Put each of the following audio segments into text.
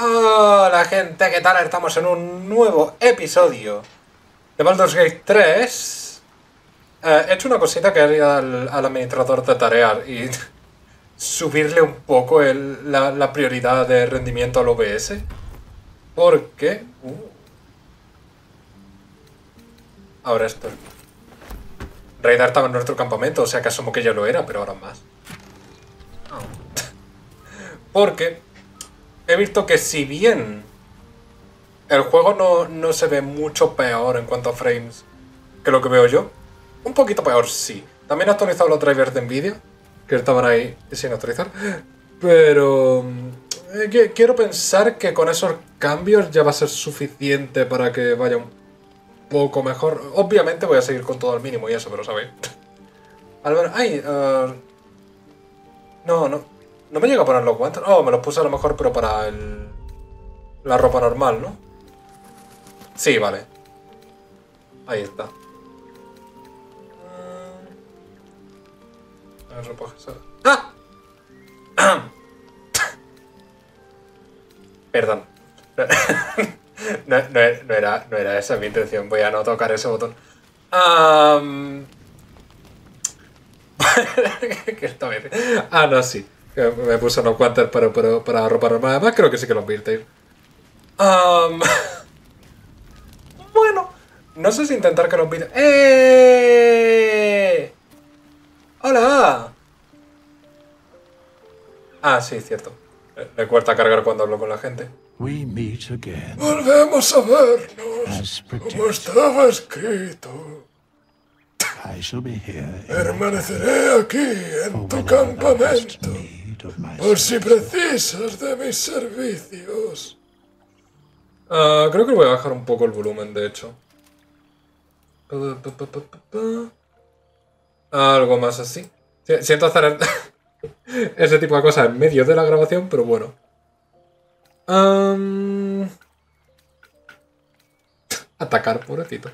Hola gente, ¿qué tal? Estamos en un nuevo episodio de Baldur's Gate 3. He hecho una cosita que haría al administrador de tareas y subirle un poco la prioridad de rendimiento al OBS. Porque... Ahora esto. Raidar estaba en nuestro campamento, o sea que asumo que ya lo era, pero ahora más. Porque he visto que si bien el juego no se ve mucho peor en cuanto a frames que lo que veo yo, un poquito peor sí. También he actualizado los drivers de NVIDIA, que estaban ahí sin actualizar, pero quiero pensar que con esos cambios ya va a ser suficiente para que vaya un poco mejor. Obviamente voy a seguir con todo al mínimo y eso, pero sabéis. Al ver, no me llega a poner los guantes. Oh, me los puse a lo mejor, pero para la ropa normal, ¿no? Sí, vale. Ahí está. ¡Ah! Perdón. No era esa mi intención. Voy a no tocar ese botón. No, sí. Me puse unos guantes para ropa normal. Además, creo que sí que los visteis. Bueno, no sé si intentar que los visteis. ¡Eh! ¡Hola! Ah, sí, cierto. Le cuesta cargar cuando hablo con la gente. Volvemos a vernos, como estaba escrito. Permaneceré aquí en tu campamento. Por si precisas de mis servicios. Creo que voy a bajar un poco el volumen, de hecho. Algo más así. Siento hacer ese tipo de cosas en medio de la grabación, pero bueno. Atacar, pobrecito.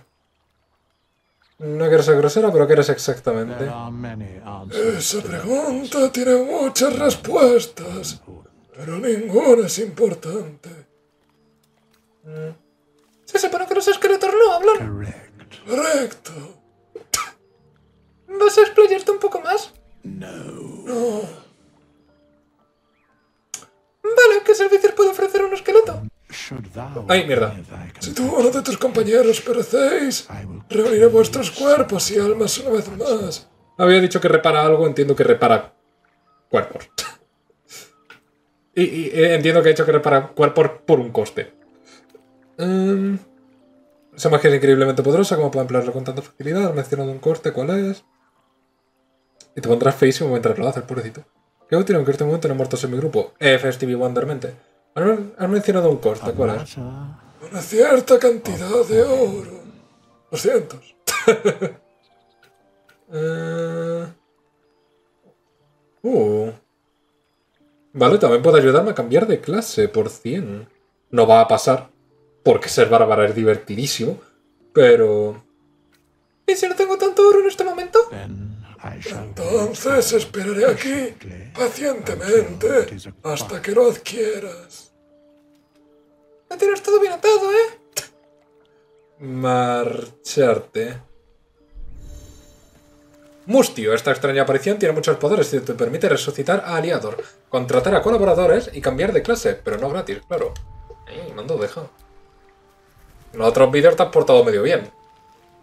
No quiero ser grosero, pero ¿qué eres exactamente? Esa pregunta tiene muchas respuestas, pero ninguna es importante. Sí, sí, pero que los esqueletos no hablan. Correcto. ¿Vas a explayarte un poco más? No. Vale, ¿qué servicios puede ofrecer un esqueleto? ¡Ay, mierda! Si tú o uno de tus compañeros perecéis, reuniré vuestros cuerpos y almas una vez más. Había dicho que repara algo, entiendo que repara cuerpos. Y entiendo que he dicho que repara cuerpos por un coste. Esa magia es increíblemente poderosa, como puedo emplearlo con tanta facilidad. Mencionando un coste, ¿cuál es? Y te pondrás feísimo mientras lo haces, pobrecito. Qué útil, aunque en este momento no he muerto en mi grupo. FSTV Wondermente. Has mencionado un coste, ¿cuál es? Una cierta cantidad de oro. 200. Vale, también puede ayudarme a cambiar de clase por 100. No va a pasar, porque ser bárbara es divertidísimo, pero... ¿Y si no tengo tanto oro en este momento? Entonces esperaré aquí, pacientemente, hasta que lo adquieras. Lo tienes todo bien atado, ¿eh? Marcharte. Mustio, esta extraña aparición tiene muchos poderes y te permite resucitar a aliados, contratar a colaboradores y cambiar de clase, pero no gratis, claro. Mando, deja. En los otros vídeos te has portado medio bien.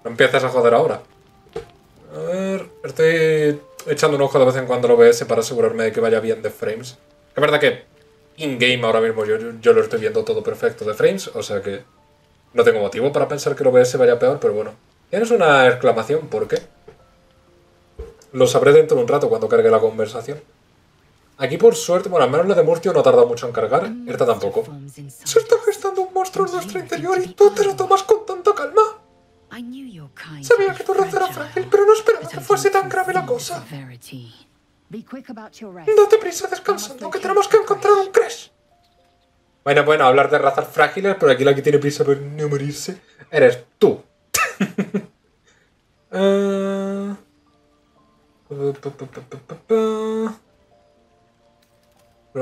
No empiezas a joder ahora. A ver, estoy echando un ojo de vez en cuando al OBS para asegurarme de que vaya bien de frames. Es verdad que in-game ahora mismo yo lo estoy viendo todo perfecto de frames, o sea que no tengo motivo para pensar que el OBS vaya peor, pero bueno. Tienes una exclamación, ¿por qué? Lo sabré dentro de un rato cuando cargue la conversación. Aquí por suerte, bueno, al menos la de Murtio no ha tardado mucho en cargar, esta tampoco. Se está gestando un monstruo en nuestro interior y tú te lo tomas con tanta calma. Sabía que tu raza era frágil, pero no esperaba que fuese tan grave la cosa. Date prisa descansando, que tenemos que encontrar un crash. Bueno, hablar de razas frágiles, pero aquí la que tiene prisa por no morirse eres tú. Pero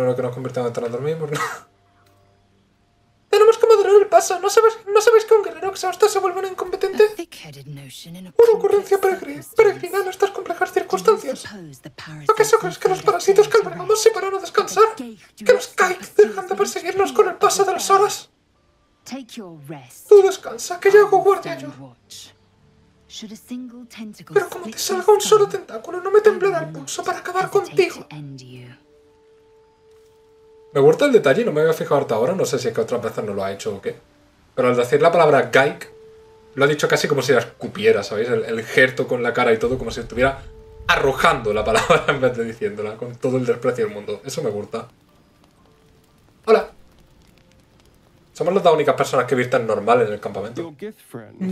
lo que nos convirtamos en los mismos, ¿no? acelerar el paso. ¿No sabes que un guerrero exhausto se vuelve un incompetente? Una ocurrencia peregrina en estas complejas circunstancias. ¿Acaso crees que los parásitos que albergamos se paran a descansar? ¿Que los Kike dejan de perseguirnos con el paso de las horas? Tú descansa, que ya hago guardia yo. Pero como te salga un solo tentáculo, no me temblará el pulso para acabar contigo. Me gusta el detalle, no me había fijado hasta ahora, no sé si es que otras veces no lo ha hecho o qué. Pero al decir la palabra Gaik, lo ha dicho casi como si la escupiera, ¿sabéis? El jerto con la cara y todo, como si estuviera arrojando la palabra en vez de diciéndola, con todo el desprecio del mundo. Eso me gusta. Hola. Somos las dos únicas personas que visten normal en el campamento.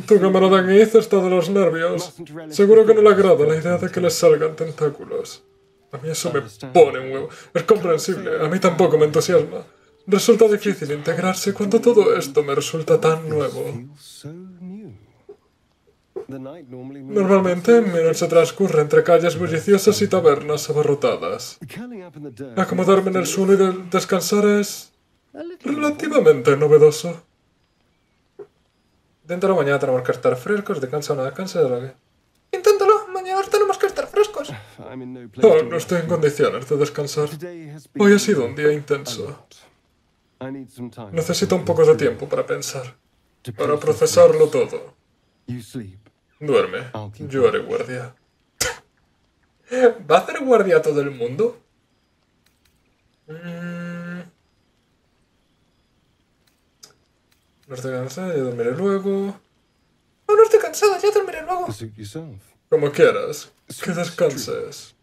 Tu camarada Gith está de los nervios. Seguro que no le agrada la idea de que le salgan tentáculos. A mí eso me pone un huevo. Es comprensible, a mí tampoco me entusiasma. Resulta difícil integrarse cuando todo esto me resulta tan nuevo. Normalmente, mi noche transcurre entre calles bulliciosas y tabernas abarrotadas. Acomodarme en el suelo y descansar es relativamente novedoso. Dentro de la mañana tenemos que estar frescos, descansa o no descansa de la que... Inténtalo, mañana tenemos que estar frescos. Oh, no estoy en condiciones de descansar. Hoy ha sido un día intenso. Necesito un poco de tiempo para pensar, para procesarlo todo. Duerme, yo haré guardia. ¿Va a hacer guardia a todo el mundo? No estoy cansada, ya dormiré luego. Oh, no estoy cansada, ya dormiré luego. Como quieras, que descanses.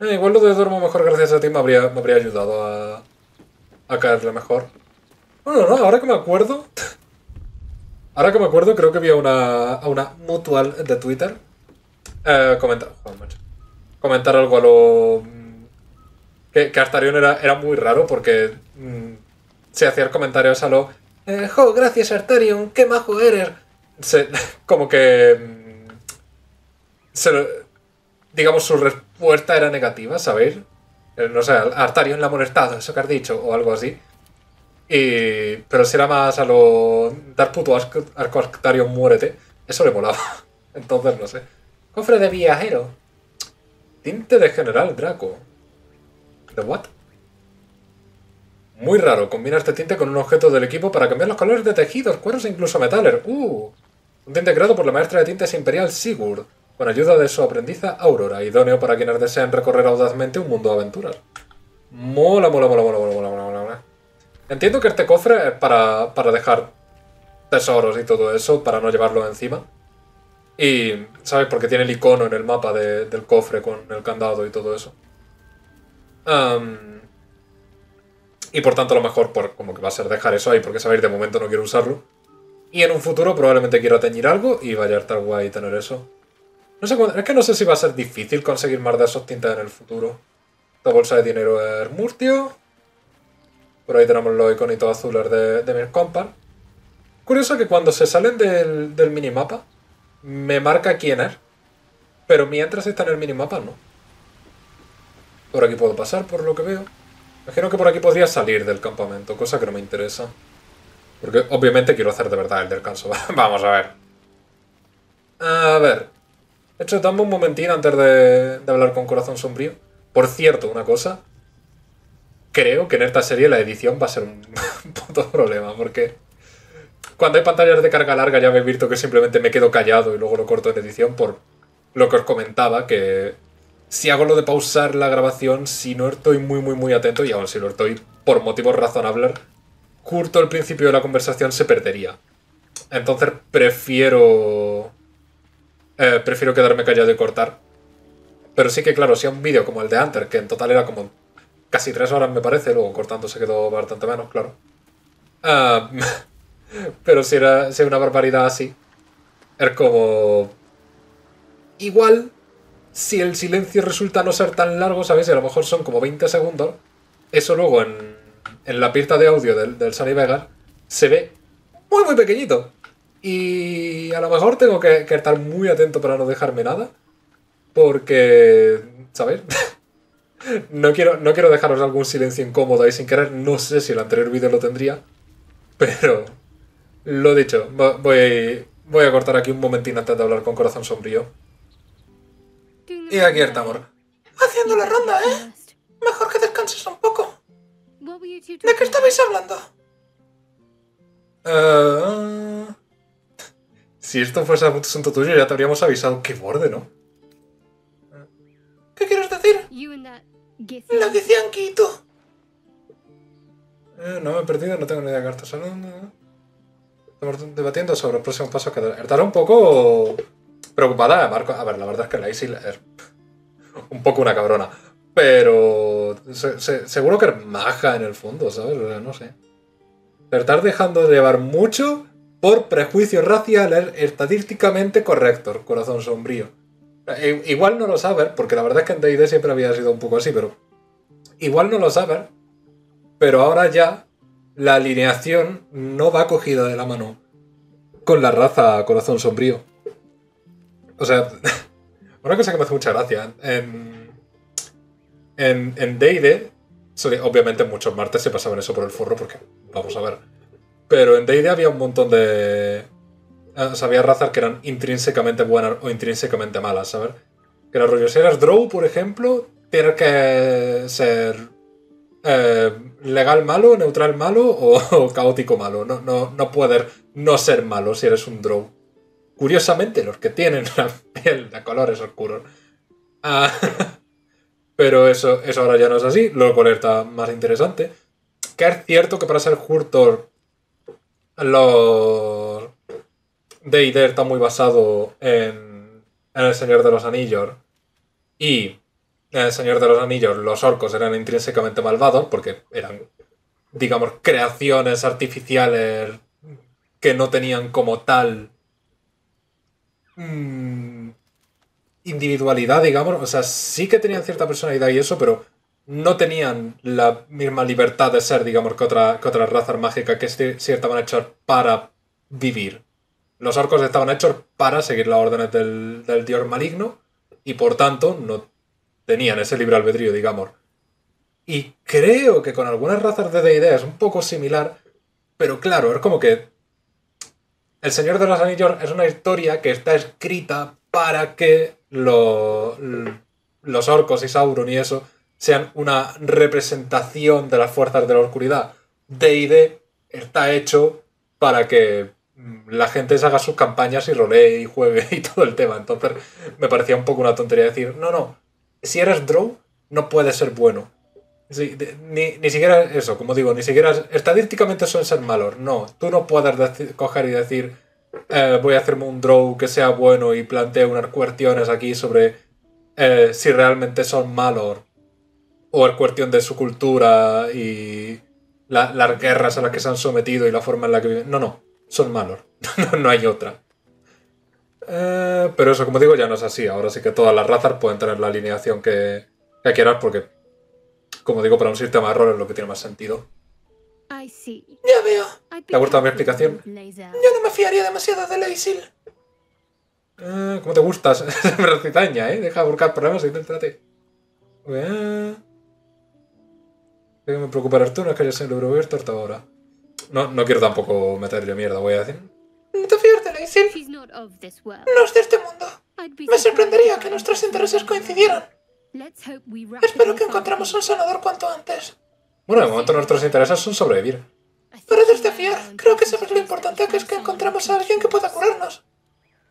Igual lo de dormir mejor gracias a ti me habría ayudado a caerle mejor. Bueno, no, ahora que me acuerdo... Ahora que me acuerdo, creo que vi a una mutual de Twitter comentar algo a lo... Que Astarion era muy raro porque se hacían comentarios a lo... ¡Jo, gracias Astarion! ¡Qué majo eres! Como que... digamos, su respuesta era negativa, ¿sabéis? No sé, Astarion la ha molestado, eso que has dicho, o algo así. Y, pero si era más a lo... dar puto asco, Astarion, muérete. Eso le molaba. Entonces, no sé. Cofre de viajero. Tinte de general Draco. ¿De what? Muy raro, combina este tinte con un objeto del equipo para cambiar los colores de tejidos, cueros e incluso metales. Un tinte creado por la maestra de tintes imperial Sigurd, con ayuda de su aprendiza Aurora, idóneo para quienes desean recorrer audazmente un mundo de aventuras. Mola, mola, mola, mola, mola, mola, mola, mola. Entiendo que este cofre es para dejar tesoros y todo eso, para no llevarlo encima. Y, ¿sabes? Porque tiene el icono en el mapa del cofre con el candado y todo eso. Y por tanto, a lo mejor, como que va a ser dejar eso ahí, porque, ¿sabéis? De momento no quiero usarlo. Y en un futuro probablemente quiera teñir algo y vaya a estar guay tener eso. No sé, es que no sé si va a ser difícil conseguir más de esos tintes en el futuro. Esta bolsa de dinero es Murtio. Por ahí tenemos los iconitos azules de mis compas. Curioso que cuando se salen del minimapa, me marca quién es. Pero mientras está en el minimapa, no. Por aquí puedo pasar, por lo que veo. Imagino que por aquí podría salir del campamento, cosa que no me interesa. Porque obviamente quiero hacer de verdad el descanso. Vamos a ver. A ver. De hecho, dame un momentín antes de hablar con Corazón Sombrío. Por cierto, una cosa. Creo que en esta serie la edición va a ser un puto problema, porque cuando hay pantallas de carga larga ya habéis visto que simplemente me quedo callado y luego lo corto en edición por lo que os comentaba, que si hago lo de pausar la grabación, si no estoy muy atento, y aún si lo estoy por motivos razonables, justo al principio de la conversación se perdería. Entonces prefiero quedarme callado y cortar. Pero sí que claro, si a un vídeo como el de Hunter, que en total era como casi 3 horas me parece, luego cortando se quedó bastante menos, claro. Pero si era una barbaridad así, es como... Igual, si el silencio resulta no ser tan largo, ¿sabéis? A lo mejor son como 20 segundos. Eso luego en la pista de audio del Sony Vegas se ve muy pequeñito. Y a lo mejor tengo que estar muy atento para no dejarme nada. Porque, ¿sabéis? No quiero dejaros algún silencio incómodo ahí sin querer. No sé si el anterior vídeo lo tendría. Pero, lo dicho, voy a cortar aquí un momentín antes de hablar con Corazón Sombrío. Y aquí el tambor. Haciendo la ronda, ¿eh? Mejor que descanses un poco. ¿De qué estabais hablando? Si esto fuese asunto tuyo, ya te habríamos avisado. ¡Qué borde, ¿no? ¿Qué quieres decir? La Githyanki y tú. No me he perdido, no tengo ni idea de cartas. Estamos debatiendo sobre el próximo paso que dar. Estará un poco preocupada, Marco. A ver, la verdad es que Lae'zel es un poco una cabrona. Pero seguro que es maja en el fondo, ¿sabes? O sea, no sé. Te estás dejando de llevar mucho por prejuicios raciales estadísticamente correctos, Corazón Sombrío. Igual no lo sabes, porque la verdad es que en D&D siempre había sido un poco así, pero... Igual no lo sabes, pero ahora ya la alineación no va cogida de la mano con la raza Corazón Sombrío. O sea, una cosa que me hace mucha gracia. En D&D, obviamente muchos martes se pasaban eso por el forro, porque vamos a ver, pero en D&D había un montón de... O sea, había razas que eran intrínsecamente buenas o intrínsecamente malas, ¿sabes? Que era rollo, si eras drow, por ejemplo, tienes que ser legal malo, neutral malo o caótico malo. No puedes no ser malo si eres un drow. Curiosamente, los que tienen la piel de colores oscuros. Pero eso ahora ya no es así, lo cual está más interesante. Que es cierto que para ser Hurtor, los D&D está muy basado en el Señor de los Anillos. Y en el Señor de los Anillos los orcos eran intrínsecamente malvados porque eran, digamos, creaciones artificiales que no tenían como tal individualidad, digamos. O sea, sí que tenían cierta personalidad y eso, pero no tenían la misma libertad de ser, digamos, que otras razas mágicas que sí estaban hechas para vivir. Los orcos estaban hechos para seguir las órdenes del dios maligno y, por tanto, no tenían ese libre albedrío, digamos. Y creo que con algunas razas de D&D es un poco similar, pero claro, es como que El Señor de los Anillos es una historia que está escrita para que los orcos y Sauron y eso sean una representación de las fuerzas de la oscuridad. D&D está hecho para que la gente se haga sus campañas y rolee y juegue y todo el tema. Entonces me parecía un poco una tontería decir, no, si eres drow no puedes ser bueno. Ni siquiera eso, como digo, ni siquiera estadísticamente suelen ser malos. No, tú no puedes coger y decir, voy a hacerme un drow que sea bueno y planteo unas cuestiones aquí sobre si realmente son malos. O es cuestión de su cultura y las guerras a las que se han sometido y la forma en la que viven. No, son malos. No hay otra. Pero eso, como digo, ya no es así. Ahora sí que todas las razas pueden tener la alineación que quieras porque, como digo, para un sistema de error es lo que tiene más sentido. Ya veo. ¿Te ha gustado mi explicación? Yo no me fiaría demasiado de Lae'zel. ¿Cómo te gustas? Es recitaña, ¿eh? Deja de buscar problemas y inténtate. Que me preocuparás tú, no es que yo soy libre abierto hasta ahora. No quiero tampoco meterle mierda, voy a decir. No te fías de Lae'zel. No es de este mundo. Me sorprendería que nuestros intereses coincidieran. Espero que encontremos un sanador cuanto antes. Bueno, de momento nuestros intereses son sobrevivir. Pero desde fiar, creo que sabes lo importante que es que encontremos a alguien que pueda curarnos.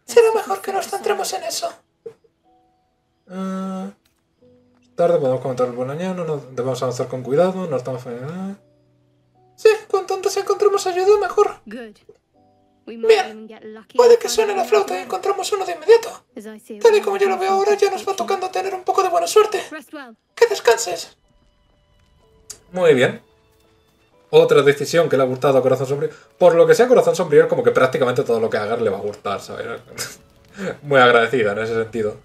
Será mejor que nos centremos en eso. Tarde, podemos comentar el buen año, nos debemos avanzar con cuidado, no estamos... Sí, cuanto antes encontremos ayuda, mejor. Bien, puede que suene la flauta y encontremos uno de inmediato. Tal y como yo lo veo ahora, ya nos va tocando tener un poco de buena suerte. ¡Que descanses! Muy bien. Otra decisión que le ha gustado a Corazón Sombrío. Por lo que sea, Corazón Sombrío es como que prácticamente todo lo que haga le va a gustar, ¿sabes? Muy agradecida en ese sentido.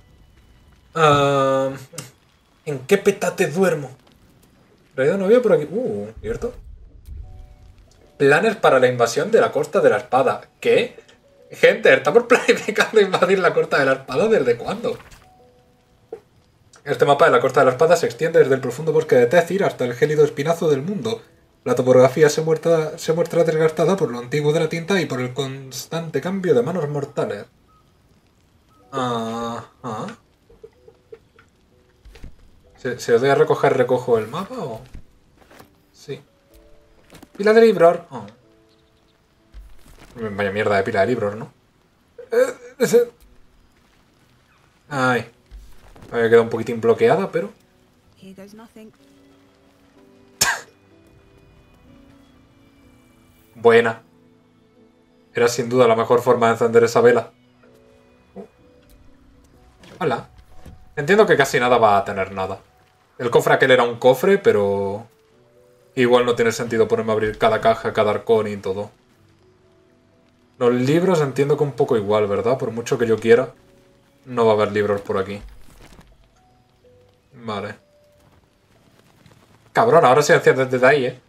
¿En qué petate duermo? En realidad no había por aquí... ¿cierto? Planes para la invasión de la Costa de la Espada. ¿Qué? Gente, estamos planificando invadir la Costa de la Espada ¿desde cuándo? Este mapa de la Costa de la Espada se extiende desde el profundo bosque de Tethir hasta el gélido espinazo del mundo. La topografía se muestra desgastada por lo antiguo de la tinta y por el constante cambio de manos mortales. ¿Se os debe recoger? ¿Recojo el mapa o...? Sí. Pila de libros. Oh. Vaya mierda de pila de libros, ¿no? Ay. Me había quedado un poquitín bloqueada, pero... Buena. Era sin duda la mejor forma de encender esa vela. Hola. Entiendo que casi nada va a tener nada. El cofre aquel era un cofre, pero... Igual no tiene sentido ponerme a abrir cada caja, cada arcón y todo. Los libros entiendo que un poco igual, ¿verdad? Por mucho que yo quiera, no va a haber libros por aquí. Vale. Cabrón, ahora sí enciendes desde ahí, ¿eh?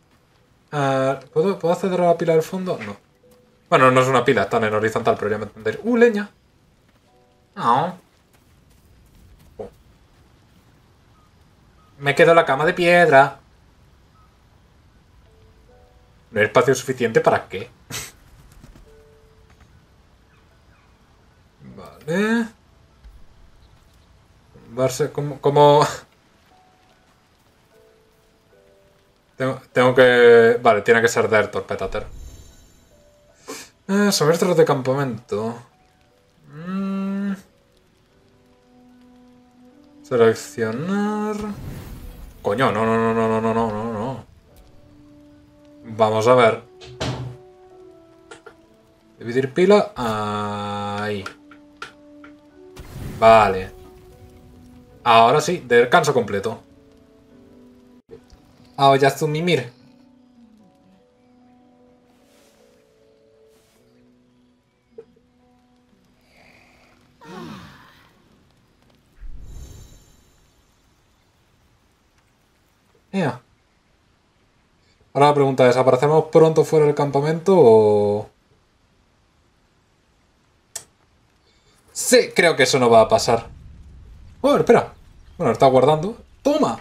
¿Puedo acceder a la pila del fondo? No. Bueno, no es una pila, están en horizontal, pero ya me entendéis. Leña. No. Oh. Me quedo en la cama de piedra. ¿No hay espacio suficiente para qué? Vale. Varse como... Tengo que... Vale, tiene que ser de Ertor, Petater. Suministros de campamento. Seleccionar... Coño, no. Vamos a ver. Dividir pila. Ahí. Vale. Ahora sí, descanso completo. Aoyazumimir. Mira. Ahora la pregunta es, ¿aparecemos pronto fuera del campamento o...? Sí, creo que eso no va a pasar. Oh, espera. Bueno, está guardando. ¡Toma!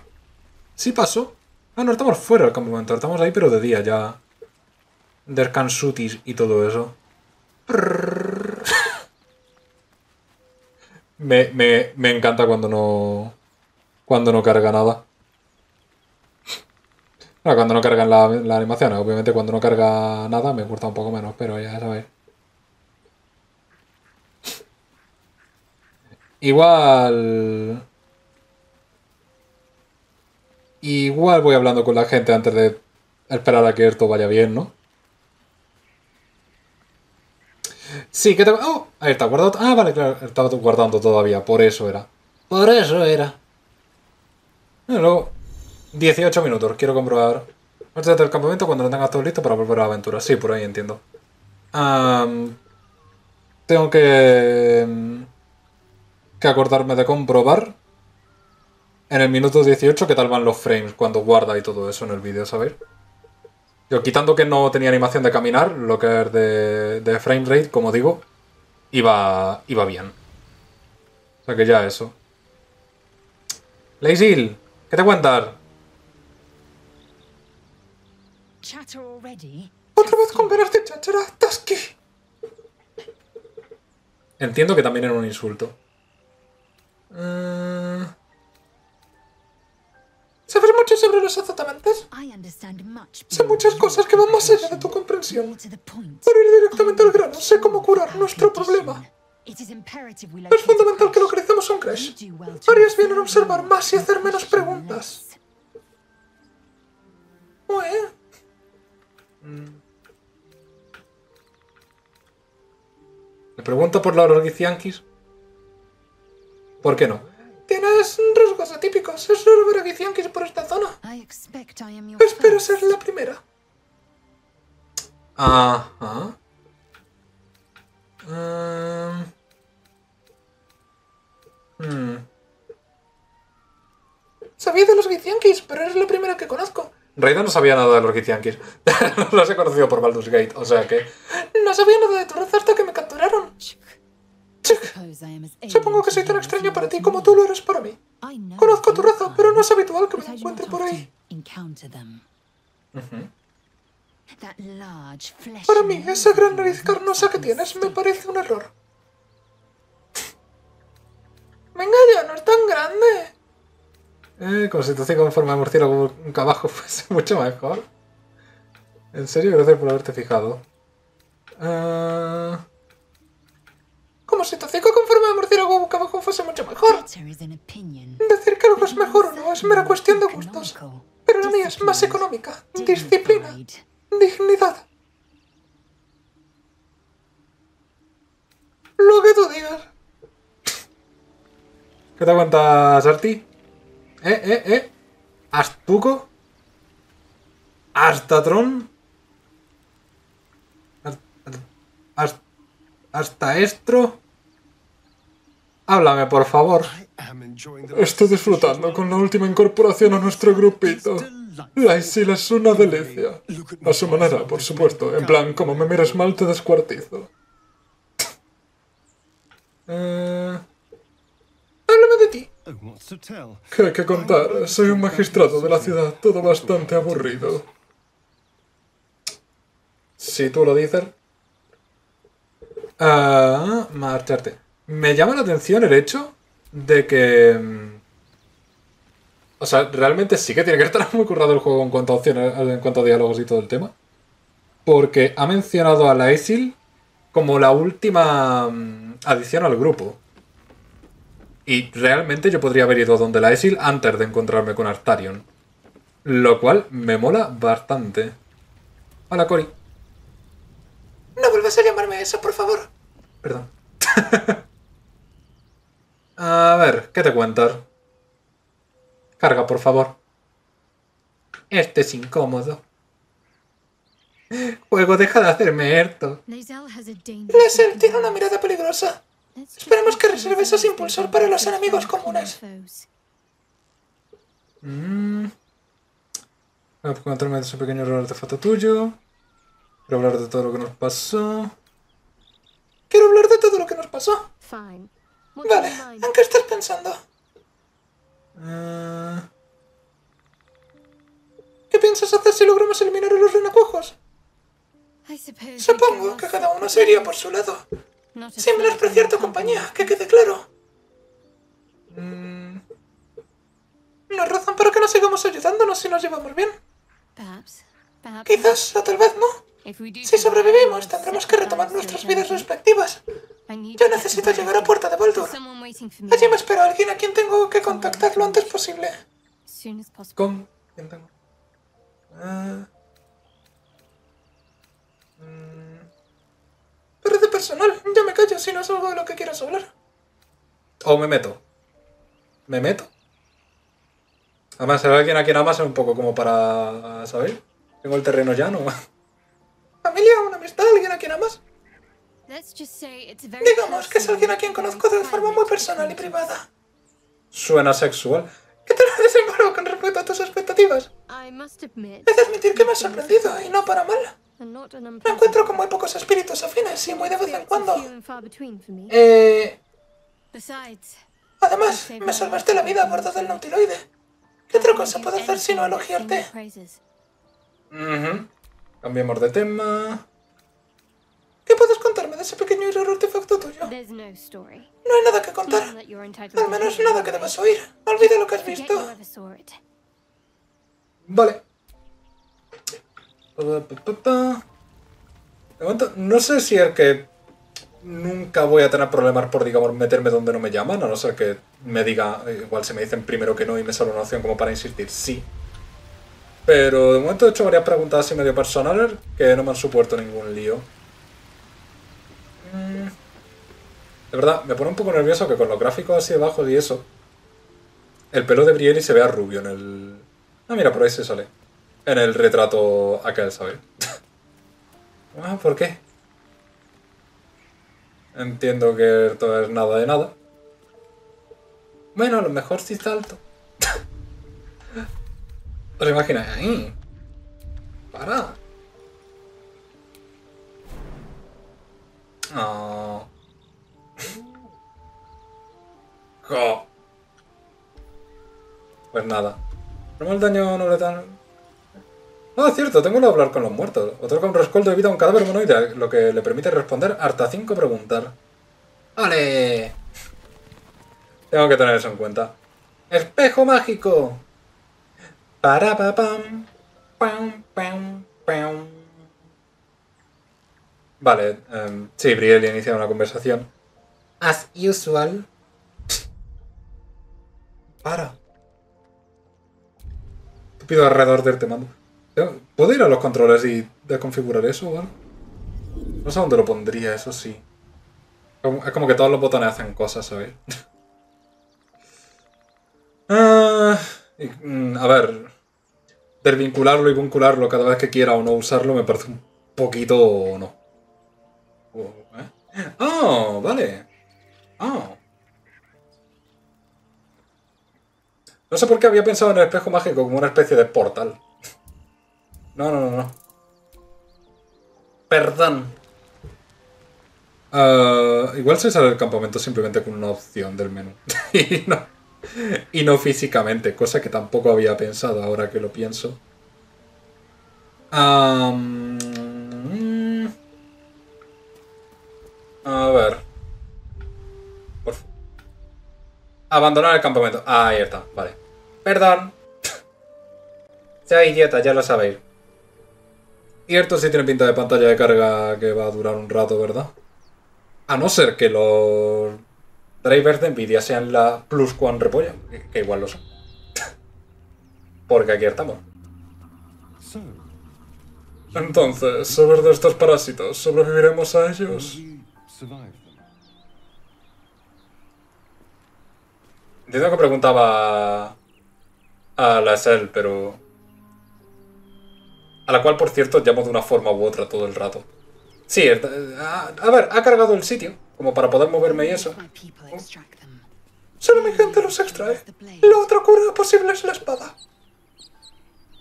Sí pasó. Ah, no, estamos fuera del campamento. Estamos ahí, pero de día ya. Descansutis y todo eso. Me encanta cuando no carga nada. Bueno, cuando no cargan la animación, obviamente cuando no carga nada me gusta un poco menos, pero ya sabéis. Igual voy hablando con la gente antes de esperar a que esto vaya bien, ¿no? Sí, que te... ¡Oh! Ahí está, guardado... Ah, vale, claro, estaba guardando todavía, por eso era. Por eso era. Bueno, luego... 18 minutos, quiero comprobar. Márchate del campamento cuando lo tengas todo listo para volver a la aventura. Sí, por ahí entiendo. Tengo que acordarme de comprobar en el minuto 18 qué tal van los frames cuando guarda y todo eso en el vídeo, ¿sabéis? Yo quitando que no tenía animación de caminar, lo que es de frame rate, como digo, iba bien. O sea que ya eso. Lae'zel, ¿qué te cuentas? Otra vez con ganas de chachara, Tasky. Entiendo que también era un insulto. ¿Sabes mucho sobre los azotamantes? Sé muchas cosas que van más allá de tu comprensión. Por ir directamente al grano, sé cómo curar nuestro problema. Es fundamental que localicemos un crash. Harías bien en observar más y hacer menos preguntas. Bueno. Le pregunto por los Githyankis. ¿Por qué no? Tienes rasgos atípicos. Es raro ver a Githyankis por esta zona. Espero ser la primera. Ajá. Sabía de los Githyankis, pero eres la primera que conozco. Raida no sabía nada de los Githyankis. No los he conocido por Baldur's Gate, o sea que... No sabía nada de tu raza hasta que me capturaron. Supongo que soy tan extraño para ti como tú lo eres para mí. Conozco tu raza, pero no es habitual que me encuentre por ahí. Para mí, esa gran nariz carnosa que tienes me parece un error. Venga ya, no es tan grande. Como si te hacía con forma de murciélago un cabajo fuese mucho mejor. En serio, gracias por haberte fijado. Como si tu hocico con forma de murciélago boca abajo fuese mucho mejor. Decir que algo es mejor o no es mera cuestión de gustos. Pero la mía es más económica, disciplina, dignidad. Lo que tú digas. ¿Qué te aguantas, Arti? ¿Astuco? ¿Astatron? Hasta Estro. Háblame, por favor. Estoy disfrutando con la última incorporación a nuestro grupito. Lae'zel es una delicia. A su manera, por supuesto. En plan, como me miras mal, te descuartizo. Háblame de ti. ¿Qué hay que contar? Soy un magistrado de la ciudad. Todo bastante aburrido. Si tú lo dices... marcharte. Me llama la atención el hecho de que... O sea, realmente sí que tiene que estar muy currado el juego en cuanto a opciones, en cuanto a diálogos y todo el tema. Porque ha mencionado a Lae'zel como la última adición al grupo. Y realmente yo podría haber ido a donde Lae'zel antes de encontrarme con Artarion. Lo cual me mola bastante. Hola, Cory. No vuelvas a llamarme eso, por favor. Perdón. A ver, ¿qué te cuentas? Carga, por favor. Este es incómodo. Juego, deja de hacerme esto. Lae'zel tiene una mirada peligrosa. Esperemos que reserves ese impulsor para los enemigos comunes. Voy a encontrarme ese pequeño error de artefacto tuyo. Quiero hablar de todo lo que nos pasó. Vale, ¿en qué estás pensando? ¿Qué piensas hacer si logramos eliminar a los renacuajos? Supongo que cada uno se iría por su lado. Sin menospreciar tu compañía, que quede claro. No hay razón para que nos sigamos ayudándonos si nos llevamos bien. Quizás, o tal vez no. Si sobrevivimos, tendremos que retomar nuestras vidas respectivas. Yo necesito llegar a Puerta de Baldur. Allí me espera alguien a quien tengo que contactar lo antes posible. ¿Con quién tengo? Pero de personal, yo me callo si no es algo de lo que quieras hablar. O me meto. ¿Me meto? Además, será alguien a quien amas un poco como para... ¿sabéis? Tengo el terreno llano. ¿Familia? ¿Una amistad? ¿Alguien a quien amas? Digamos que es alguien a quien conozco de forma muy personal y privada. Suena sexual. ¿Qué tal ha desembarcado con respecto a tus expectativas? He de admitir que me has sorprendido, y no para mal. Me encuentro con muy pocos espíritus afines y muy de vez en cuando. Además, me salvaste la vida a bordo del Nautiloide. ¿Qué otra cosa puedo hacer sino elogiarte? Cambiemos de tema. ¿Qué puedes contarme de ese pequeño error artefacto tuyo? No hay nada que contar. Al menos nada que debas oír. Olvida lo que has visto. Vale. De momento, no sé si es que nunca voy a tener problemas por, digamos, meterme donde no me llaman. A no ser que me diga, igual si me dicen primero que no y me sale una opción como para insistir, sí. Pero de momento he hecho varias preguntas así medio personales que no me han supuesto ningún lío. De verdad, me pone un poco nervioso que con los gráficos así debajo y eso, el pelo de Brielle se vea rubio en el... Ah, mira, por ahí se sale. En el retrato aquel, ¿sabes? Ah, ¿por qué? Entiendo que esto es nada de nada. Bueno, a lo mejor sí salto. ¿Os imagináis ahí? Para. No. Jo. Pues nada. No me el daño no letal. Ah, cierto, tengo que hablar con los muertos. Otorga un rescoldo de vida a un cadáver humanoide, lo que le permite responder hasta 5 preguntas. ¡Ale! Tengo que tener eso en cuenta. ¡Espejo mágico! ¡Para pa pam! ¡Pam, pam, pam! Vale, sí, Briel inicia una conversación. As usual. Para. Te pido alrededor del te mando. ¿Puedo ir a los controles y desconfigurar eso o algo? No sé dónde lo pondría, eso sí. Es como que todos los botones hacen cosas, ¿sabes? A ver. Desvincularlo y vincularlo cada vez que quiera o no usarlo me parece un poquito o no. ¡Oh! Vale. ¡Oh! No sé por qué había pensado en el espejo mágico como una especie de portal. No. Perdón. Igual se sale del campamento simplemente con una opción del menú. y no físicamente, cosa que tampoco había pensado ahora que lo pienso. A ver. Por favor. Abandonar el campamento. Ah, ahí está, vale. Perdón. Soy idiota, ya lo sabéis. Cierto, sí tiene pinta de pantalla de carga que va a durar un rato, ¿verdad? A no ser que los drivers de NVIDIA sean la Pluscuan repolla, que igual lo son. Porque aquí estamos. Entonces, sobre de estos parásitos, ¿sobreviviremos a ellos? Entiendo que preguntaba a Lae'zel, pero... A la cual, por cierto, llamo de una forma u otra todo el rato. Sí, a ver, ha cargado el sitio, como para poder moverme y eso. Solo mi gente los extrae. La otra cura posible es la espada.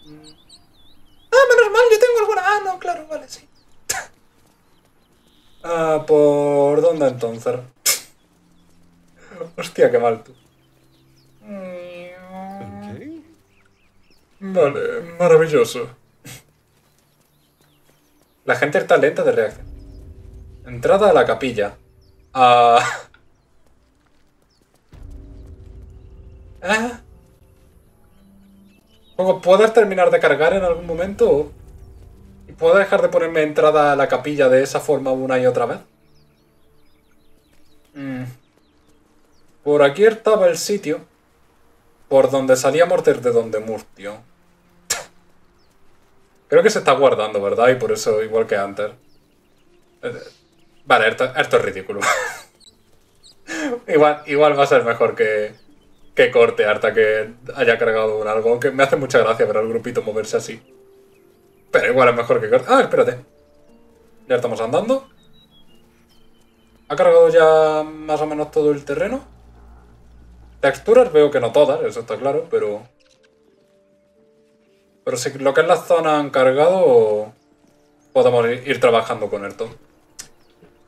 Ah, menos mal, yo tengo alguna... Ah, no, claro, vale, sí. ¿Por dónde entonces? Hostia, qué mal tú. Vale, maravilloso. La gente está lenta de reacción. Entrada a la capilla. ¿Puedes terminar de cargar en algún momento? ¿Y puedo dejar de ponerme entrada a la capilla de esa forma una y otra vez? Por aquí estaba el sitio por donde salíamos desde donde Murtio. Creo que se está guardando, ¿verdad? Y por eso, igual que antes. Vale, esto es ridículo. igual va a ser mejor que corte hasta que haya cargado un algo. Que me hace mucha gracia ver al grupito moverse así. Pero igual es mejor que corte. Ah, espérate. Ya estamos andando. ¿Ha cargado ya más o menos todo el terreno? Texturas veo que no todas, eso está claro, pero... Pero si lo que es la zona han cargado, podemos ir trabajando con esto.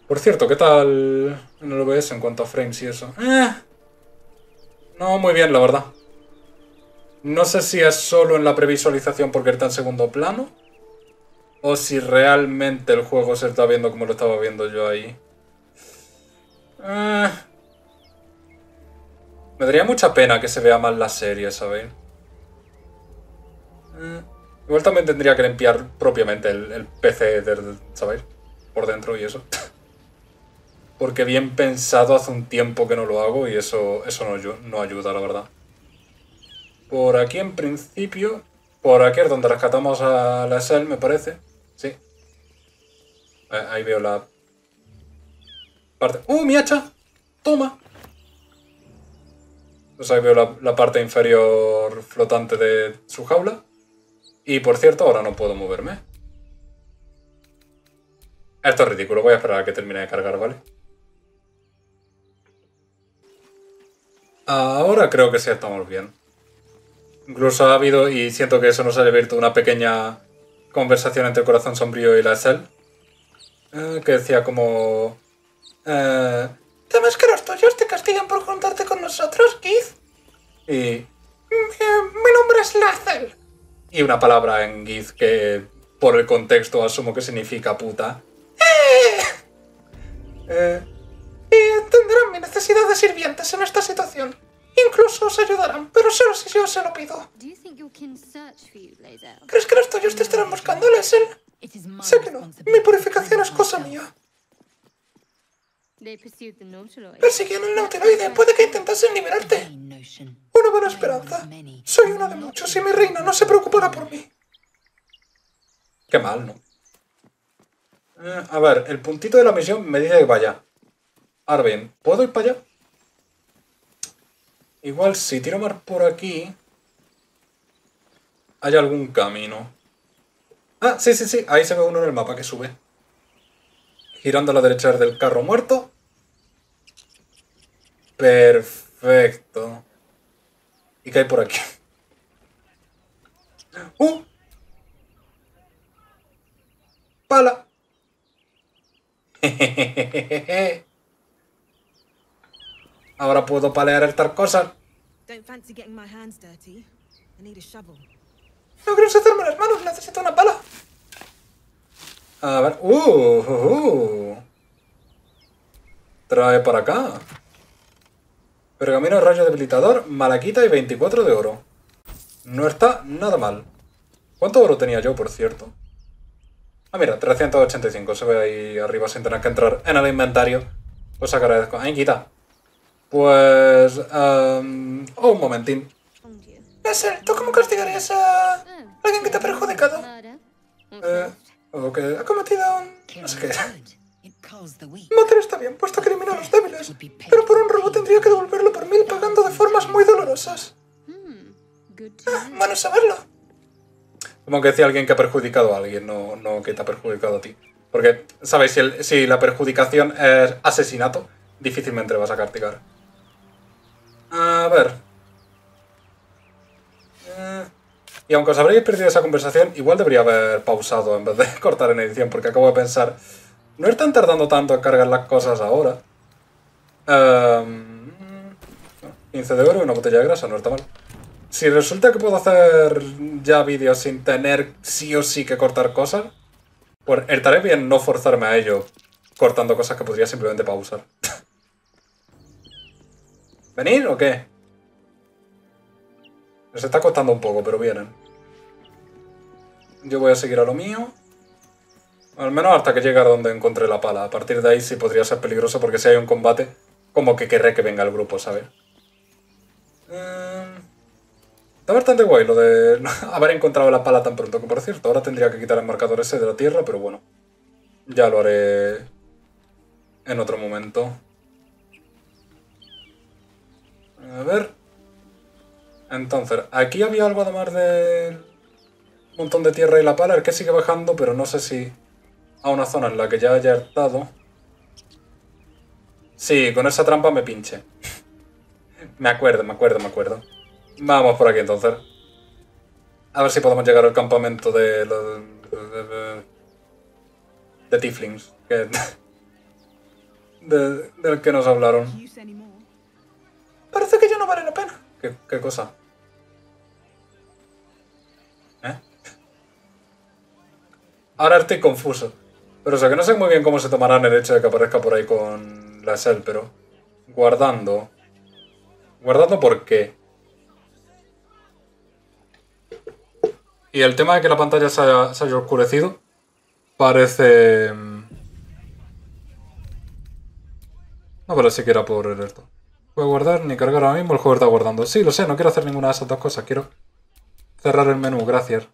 Por cierto, ¿qué tal en el OBS en cuanto a frames y eso? No muy bien, la verdad. No sé si es solo en la previsualización porque está en segundo plano, o si realmente el juego se está viendo como lo estaba viendo yo ahí. Me daría mucha pena que se vea mal la serie, ¿sabéis? Igual también tendría que limpiar propiamente el PC, ¿sabéis? Por dentro y eso. Porque bien pensado hace un tiempo que no lo hago y eso no ayuda, la verdad. Por aquí en principio... Por aquí es donde rescatamos a Lae'zel, me parece. Sí. Ahí veo la... parte... ¡Uh, mi hacha! ¡Toma! Pues ahí veo la parte inferior flotante de su jaula. Y por cierto, ahora no puedo moverme. Esto es ridículo, voy a esperar a que termine de cargar, ¿vale? Ahora creo que sí estamos bien. Incluso ha habido, y siento que eso nos ha abierto una pequeña conversación entre el Corazón Sombrío y Lae'zel. Que decía como... ¿Temes que los tuyos te castigan por juntarte con nosotros, Gith? Y... Mi nombre es Lae'zel. Y una palabra en Gith que, por el contexto, asumo que significa puta. Y entenderán mi necesidad de sirvientes en esta situación. Incluso os ayudarán, pero solo si yo se lo pido. ¿Crees que los tuyos te estarán buscando, Lae'zel? Sé que no. Mi purificación es cosa mía. Persiguieron el Nautiloide. Puede que intentasen liberarte. Una buena esperanza. Soy uno de muchos y mi reina no se preocupará por mí. Qué mal, ¿no? A ver, el puntito de la misión me dice que vaya. Ahora bien, ¿puedo ir para allá? Igual si tiro más por aquí... hay algún camino. Ah, sí, sí, sí. Ahí se ve uno en el mapa que sube. Girando a la derecha del carro muerto. Perfecto. ¿Y qué hay por aquí? ¡Uh! ¡Pala! Jejejeje. Ahora puedo palear estas cosas. No quiero ensuciarme las manos, necesito una pala. A ver... Trae para acá. Pergamino, rayo debilitador, malaquita y 24 de oro. No está nada mal. ¿Cuánto oro tenía yo, por cierto? Ah, mira, 385. Se ve ahí arriba sin tener que entrar en el inventario. Os agradezco. ¡Ay, quita! Pues... un momentín. Lae'zel, ¿tú cómo castigarías a alguien que te ha perjudicado? O que ha cometido un... no sé qué. Matar está bien, puesto que elimina a los débiles. Pero por un robo tendría que devolverlo por 1000 pagando de formas muy dolorosas. Bueno saberlo. Como que decía alguien que ha perjudicado a alguien, no que te ha perjudicado a ti. Porque, ¿sabéis? Si la perjudicación es asesinato, difícilmente vas a castigar. A ver. Y aunque os habréis perdido esa conversación, igual debería haber pausado en vez de cortar en edición, porque acabo de pensar, no están tardando tanto en cargar las cosas ahora. 15 de oro y una botella de grasa, no está mal. Si resulta que puedo hacer ya vídeos sin tener sí o sí que cortar cosas, pues estaré bien no forzarme a ello, cortando cosas que podría simplemente pausar. ¿Venir o qué? Les está costando un poco, pero vienen. Yo voy a seguir a lo mío. Al menos hasta que llegue a donde encontré la pala. A partir de ahí sí podría ser peligroso, porque si hay un combate, como que querré que venga el grupo, ¿sabes? Está bastante guay lo de haber encontrado la pala tan pronto, que por cierto, ahora tendría que quitar el marcador ese de la tierra, pero bueno. Ya lo haré en otro momento. A ver... entonces, aquí había algo además de... un montón de tierra y la pala. El que sigue bajando, pero no sé si... a una zona en la que ya haya estado. Sí, con esa trampa me pinche. Me acuerdo. Vamos por aquí entonces. A ver si podemos llegar al campamento de... de Tieflings. Que... del que nos hablaron. Parece que ya no vale la pena. ¿Qué cosa? ¿Eh? Ahora estoy confuso. Pero o sea, que no sé muy bien cómo se tomarán el hecho de que aparezca por ahí con Lae'zel, pero... guardando. ¿Guardando por qué? Y el tema de que la pantalla se haya oscurecido parece... no vale siquiera por el esto. Voy a guardar ni cargar ahora mismo, el juego está guardando. Sí, lo sé, no quiero hacer ninguna de esas dos cosas. Quiero cerrar el menú, gracias.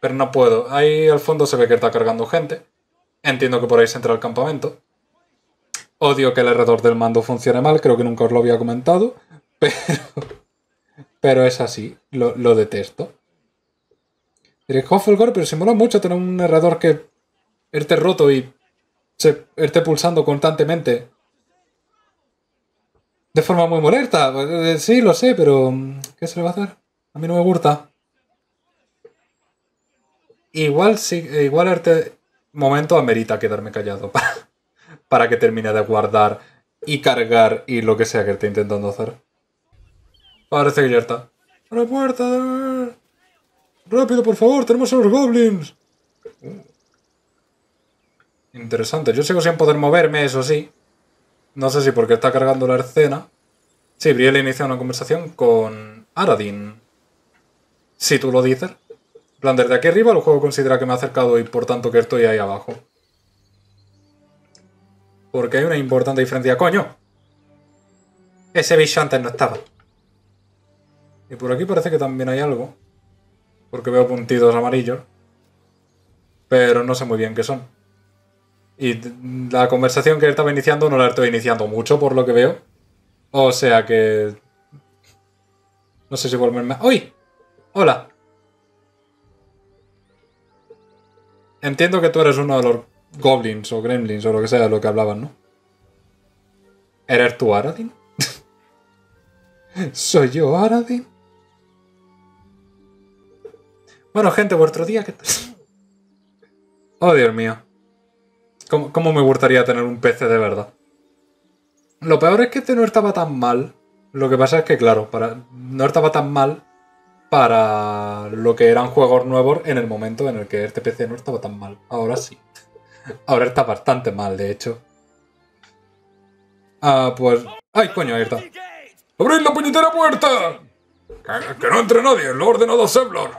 Pero no puedo. Ahí al fondo se ve que está cargando gente. Entiendo que por ahí se entra al campamento. Odio que el alrededor del mando funcione mal, creo que nunca os lo había comentado. Pero es así, lo detesto. Diréis, Hoffelgor, pero se mola mucho tener un errador que esté roto y se esté pulsando constantemente. De forma muy molesta, sí, lo sé, pero... ¿qué se le va a hacer? A mí no me gusta. Igual sí, igual este momento amerita quedarme callado para que termine de guardar y cargar y lo que sea que esté intentando hacer. Parece que ya está. ¡A la puerta! ¡Rápido, por favor! ¡Tenemos a los goblins! Interesante. Yo sigo sin poder moverme, eso sí. No sé si porque está cargando la escena. Sí, Brielle inicia una conversación con Aradin. Si tú lo dices. En plan, desde aquí arriba el juego considera que me ha acercado y por tanto que estoy ahí abajo. Porque hay una importante diferencia. ¡Coño! Ese bicho antes no estaba. Y por aquí parece que también hay algo. Porque veo puntitos amarillos. Pero no sé muy bien qué son. Y la conversación que estaba iniciando no la estoy iniciando mucho, por lo que veo. O sea que... no sé si volverme... ¡Uy! ¡Hola! Entiendo que tú eres uno de los goblins o gremlins o lo que sea de lo que hablaban, ¿no? ¿Eres tú, Aradin? ¿Soy yo, Aradin? Bueno, gente, vuestro día... ¿qué tal? Oh, Dios mío. ¿Cómo me gustaría tener un PC de verdad? Lo peor es que este no estaba tan mal. Lo que pasa es que, claro, no estaba tan mal para lo que eran juegos nuevos en el momento en el que este PC no estaba tan mal. Ahora sí. Ahora está bastante mal, de hecho. Ah, pues... ¡Ay, coño! Ahí está. ¡Abrid la puñetera puerta! ¡Que no entre nadie! ¡Lo ha ordenado Zevlor!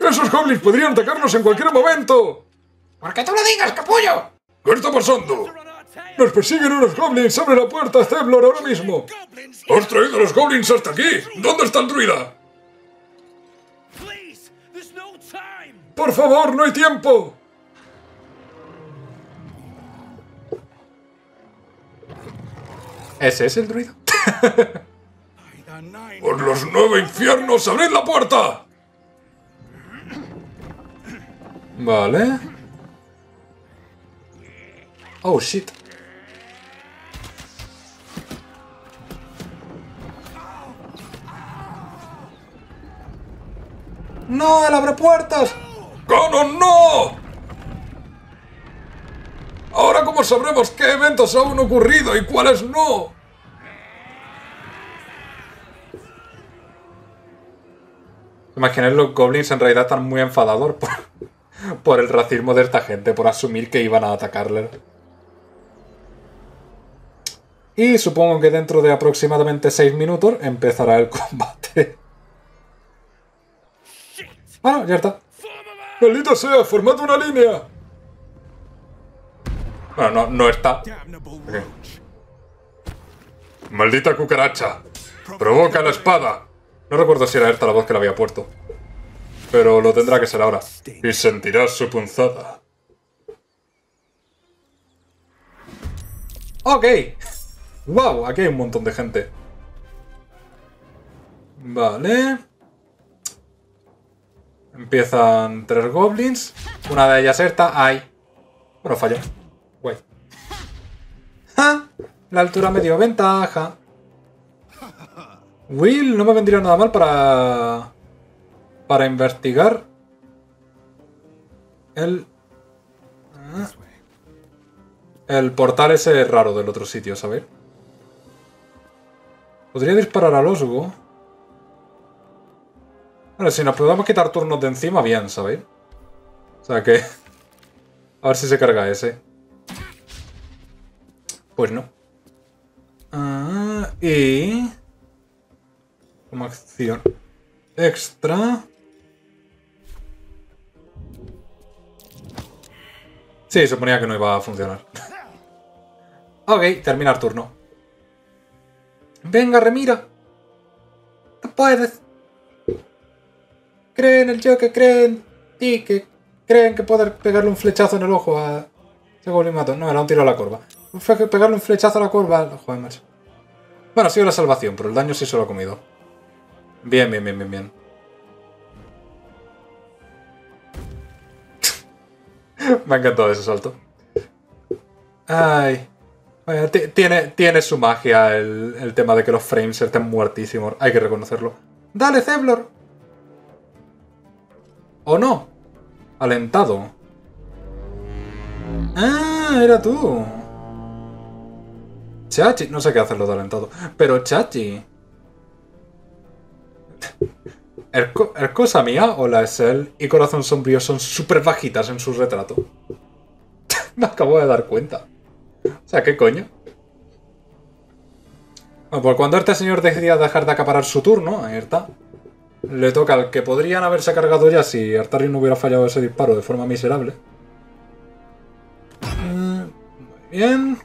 ¡Esos goblins podrían atacarnos en cualquier momento! ¿Por qué tú lo digas, capullo? ¿Qué está pasando? ¡Nos persiguen unos goblins! ¡Abre la puerta, Zevlor, ahora mismo! ¡Has traído a los goblins hasta aquí! ¿Dónde está el druida? ¡Por favor, no hay tiempo! ¿Ese es el druida? ¡Por los 9 infiernos, abrid la puerta! Vale... Oh, shit. ¡No! ¡Él abre puertas! ¡Conon, no! Ahora, ¿cómo sabremos qué eventos aún han ocurrido y cuáles no? Imagináis, los goblins en realidad están muy enfadados por el racismo de esta gente, por asumir que iban a atacarle. Y supongo que dentro de aproximadamente 6 minutos empezará el combate. Ah, no, ya está. ¡Maldito sea! ¡Formad una línea! Bueno, no está. Okay. ¡Maldita cucaracha! ¡Provoca la espada! No recuerdo si era esta la voz que la había puesto. Pero lo tendrá que ser ahora. Y sentirás su punzada. ¡Ok! ¡Wow! Aquí hay un montón de gente. Vale. Empiezan 3 goblins. Una de ellas esta. ¡Ay! Bueno, falló. Guay. ¡Ja! La altura me dio ventaja. Will, no me vendría nada mal para investigar. El portal ese raro del otro sitio, ¿sabéis? Podría disparar al Osgo. Bueno, si nos podemos quitar turnos de encima, bien, ¿sabéis? O sea que... a ver si se carga ese. Pues no. Ah, y... como acción extra... sí, suponía que no iba a funcionar. Ok, terminar turno. ¡Venga, Remira! ¡No puedes! Creen el yo que creen y que creen que poder pegarle un flechazo en el ojo a ese goblin matón. No, era un tiro a la corva. Pegarle un flechazo a la corva... joder, macho. Bueno, ha sido la salvación, pero el daño sí se lo ha comido. Bien, bien, bien, bien, bien. Me ha encantado ese salto. Ay... bueno, tiene su magia el tema de que los frames estén muertísimos. Hay que reconocerlo. ¡Dale, Zevlor! ¿O no? Alentado. ¡Ah! ¡Era tú! Chachi. No sé qué hacerlo de alentado. Pero Chachi. ¿Cosa mía o Lae'zel y Corazón Sombrío son súper bajitas en su retrato? Me acabo de dar cuenta. O sea, ¿qué coño? Bueno, pues cuando este señor decida dejar de acaparar su turno, Erta, le toca al que podrían haberse cargado ya si Artari no hubiera fallado ese disparo de forma miserable. Muy bien.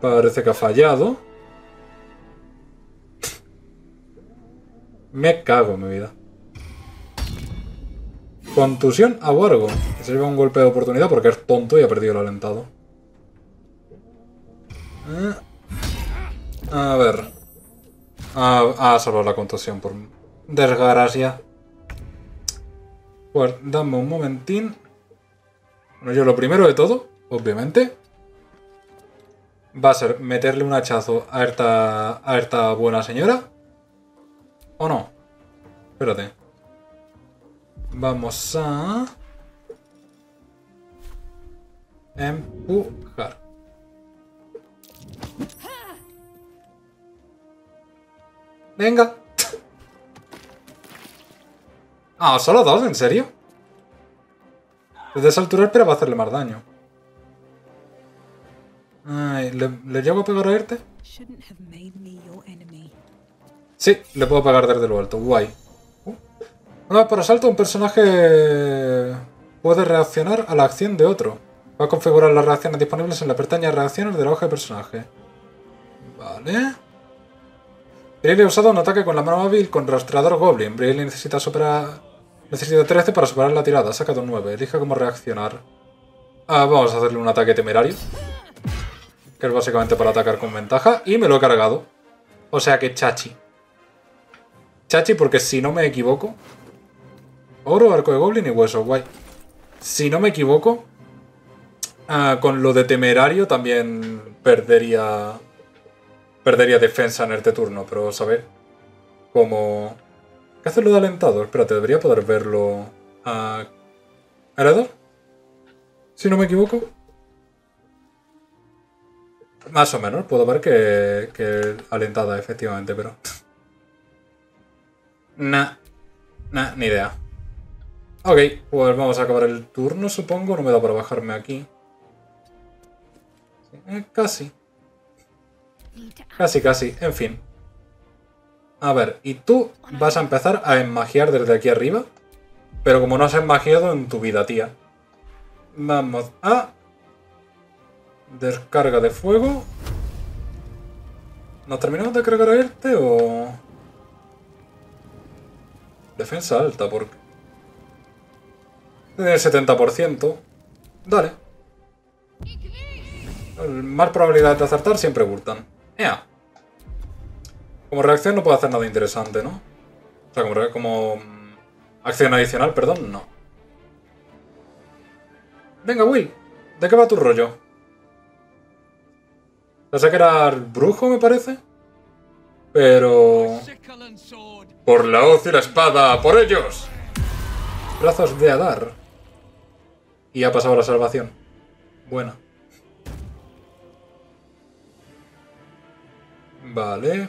Parece que ha fallado. Me cago en mi vida. Contusión a Wargo. Se lleva un golpe de oportunidad porque es tonto y ha perdido el alentado. A ver. Ha salvado la contusión por desgracia. Pues dame un momentín. Bueno, yo lo primero de todo, obviamente, va a ser meterle un hachazo a esta buena señora. ¿O no? Espérate. Vamos a... empujar. ¡Venga! Ah, ¿solo dos? ¿En serio? Desde esa altura esperaba hacerle más daño. Ay, ¿le llego a pegar a irte? Sí, le puedo pegar desde lo alto. Guay. Una vez por asalto, un personaje puede reaccionar a la acción de otro. Va a configurar las reacciones disponibles en la pestaña de reacciones de la hoja de personaje. Vale. Braille ha usado un ataque con la mano móvil con rastreador Goblin. Braille necesita 13 para superar la tirada. Ha sacado 9. Elija cómo reaccionar. Ah, vamos a hacerle un ataque temerario, que es básicamente para atacar con ventaja. Y me lo he cargado. O sea que chachi. Chachi, porque si no me equivoco... Oro, arco de Goblin y hueso, guay. Si no me equivoco... con lo de temerario también perdería... perdería defensa en este turno, pero saber cómo... ¿Qué hace lo de alentado? Espérate, debería poder verlo... ¿Heredor? Si no me equivoco. Más o menos, puedo ver que alentada, efectivamente, pero... Nah, ni idea. Ok, pues vamos a acabar el turno, supongo. No me da para bajarme aquí. Casi. Casi. En fin. A ver, y tú vas a empezar a enmagiar desde aquí arriba. Pero como no has enmagiado en tu vida, tía. Vamos a... descarga de fuego. ¿Nos terminamos de cargar a este o...? Defensa alta, porque... tiene el 70%. Dale. Más probabilidades de acertar siempre gustan. ¡Ea! Como reacción no puedo hacer nada interesante, ¿no? O sea, como acción adicional, perdón, no. Venga, Will. ¿De qué va tu rollo? Pensé que era el brujo, me parece. Pero... ¡por la hoz y la espada! ¡Por ellos! Brazos de Adar. Y ha pasado la salvación. Buena. Vale.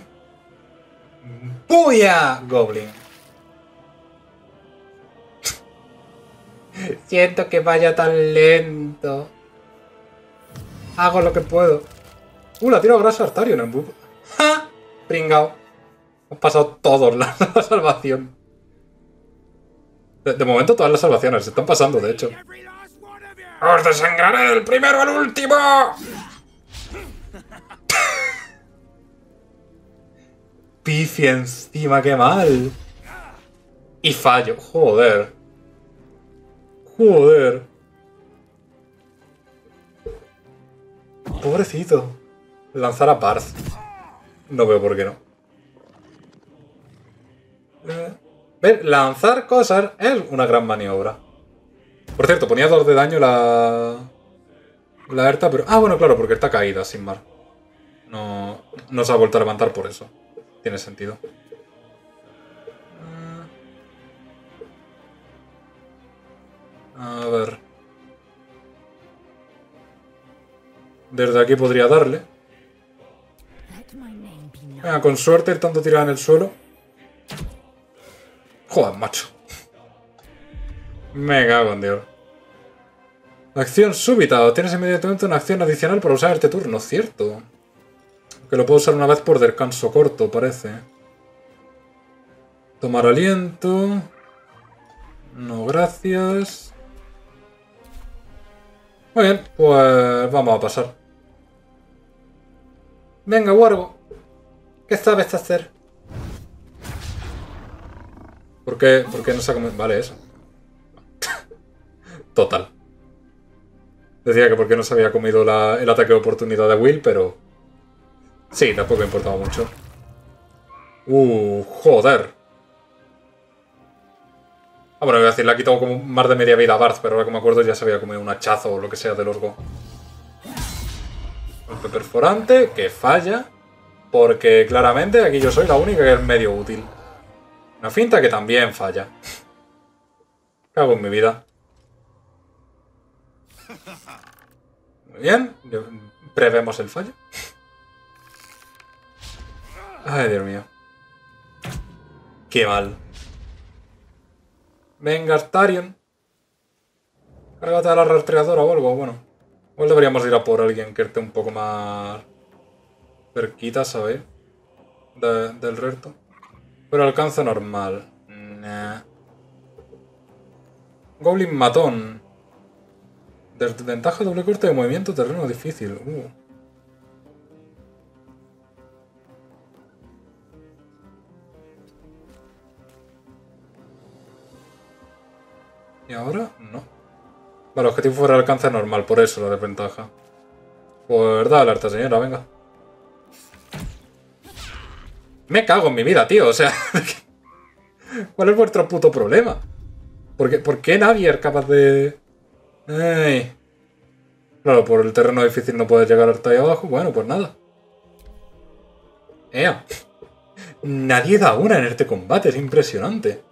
¡Buya! Goblin. Siento que vaya tan lento. Hago lo que puedo. La tiro grasa Artario en el buco. ¡Ja! Pringao. Hemos pasado todos la salvación. De momento todas las salvaciones se están pasando, de hecho. ¡Os desangraré del primero al último! Pifi encima, qué mal. Y fallo, joder. Joder. Pobrecito. Lanzar a Barth. No veo por qué no. Lanzar cosas es una gran maniobra. Por cierto, ponía 2 de daño la Erta, pero... ah, bueno, claro, porque está caída, sin mar. No se ha vuelto a levantar por eso. Tiene sentido. A ver. Desde aquí podría darle. Ah, con suerte el tanto tirado en el suelo. Joder, macho. Me cago en Dios. Acción súbita. Obtienes inmediatamente una acción adicional para usar este turno, ¿cierto? Que lo puedo usar una vez por descanso corto, parece. Tomar aliento. No, gracias. Muy bien, pues vamos a pasar. Venga, guargo. ¿Qué sabes hacer? ¿Por qué no se ha comido? Vale, eso. Total. Decía que porque no se había comido el ataque de oportunidad de Will, pero... Sí, tampoco importaba mucho. Joder. Ah, bueno, voy a decir, le ha quitado como más de media vida a Barth, pero ahora que me acuerdo ya se había comido un hachazo o lo que sea del orco. Golpe perforante, que falla. Porque claramente aquí yo soy la única que es medio útil. Una finta que también falla. Cago en mi vida. Muy bien, prevemos el fallo. Ay, Dios mío. Qué mal. Venga, Astarion. Cárgate a la rastreadora o algo, bueno. Igual deberíamos ir a por alguien que esté un poco más... cerquita, ¿sabes? Del resto. Pero alcance normal. Nah. Goblin matón. Desventaja, doble corte de movimiento, terreno difícil. Y ahora, no. Vale, objetivo fuera de alcance normal, por eso la desventaja. Pues dale, harta señora, venga. Me cago en mi vida, tío, o sea... ¿Cuál es vuestro puto problema? ¿Por qué nadie es capaz de...? Ay. Claro, por el terreno difícil no puedes llegar hasta ahí abajo. Bueno, pues nada. ¡Ea! Nadie da una en este combate, es impresionante.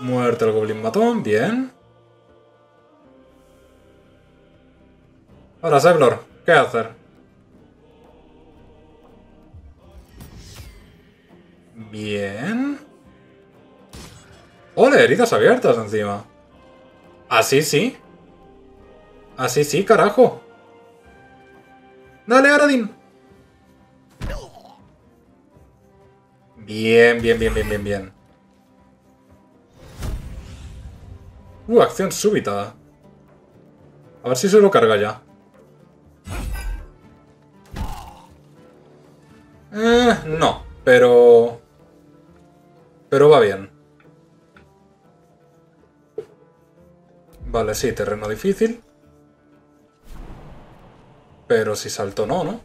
Muerto el goblin matón, bien. Ahora, Sevlor, ¿qué hacer? Bien. ¡Ole! Heridas abiertas encima. Así sí. Así sí, carajo. Dale, Aradin. Bien, bien, bien, bien, bien, bien. Acción súbita. A ver si se lo carga ya. No, pero... Pero va bien. Vale, sí, terreno difícil. Pero si salto no, ¿no?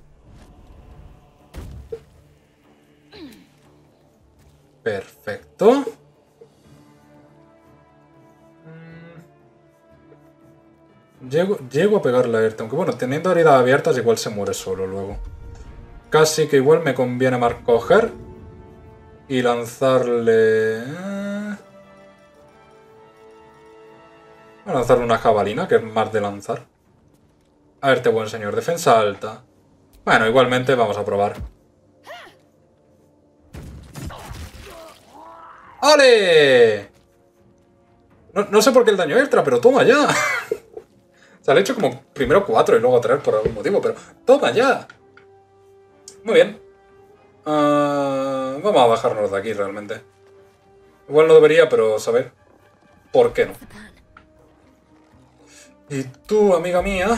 Perfecto. Llego a pegarle a Ayrton. Aunque bueno, teniendo heridas abiertas igual se muere solo luego. Casi que igual me conviene más coger y lanzarle... Voy a lanzar una jabalina, que es más de lanzar. A ver, te buen señor. Defensa alta. Bueno, igualmente vamos a probar. ¡Ole! No sé por qué el daño extra, pero toma ya. O sea, le he hecho como primero 4 y luego 3 por algún motivo, pero toma ya. Muy bien. Vamos a bajarnos de aquí realmente. Igual no debería, pero saber por qué no. Y tú, amiga mía...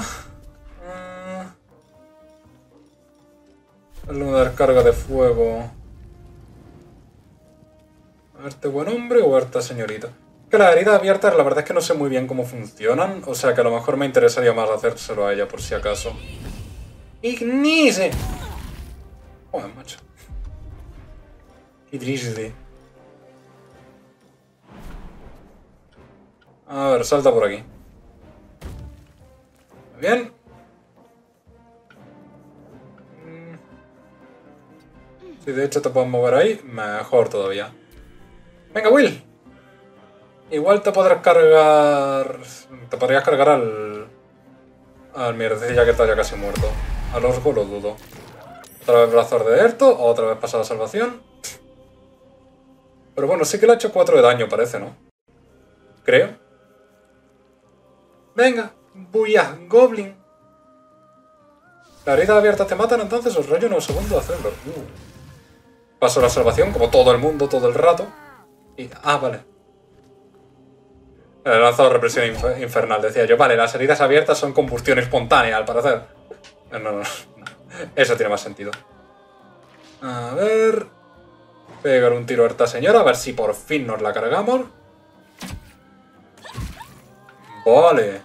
no dar carga de fuego... A este buen hombre o a esta señorita. Que las heridas abiertas la verdad es que no sé muy bien cómo funcionan. O sea que a lo mejor me interesaría más hacérselo a ella por si acaso. ¡Ignice! Joder, macho. Idrisde. A ver, salta por aquí. Bien. Si de hecho te puedes mover ahí, mejor todavía. Venga, Will. Igual te podrás cargar... Te podrías cargar al mierdecilla que está ya casi muerto. Al orco lo dudo. Otra vez brazos de Erto, otra vez pasada salvación. Pero bueno, sí que le ha hecho 4 de daño, parece, ¿no? Creo. Venga, bulla, goblin. ¿La herida abierta te matan entonces? Os rollo unos segundos a hacerlo. Paso la salvación, como todo el mundo, todo el rato. Y... ah, vale. Le he lanzado represión infernal, decía yo. Vale, las heridas abiertas son combustión espontánea, al parecer. No. Eso tiene más sentido. A ver... pegar un tiro a esta señora, a ver si por fin nos la cargamos. Vale.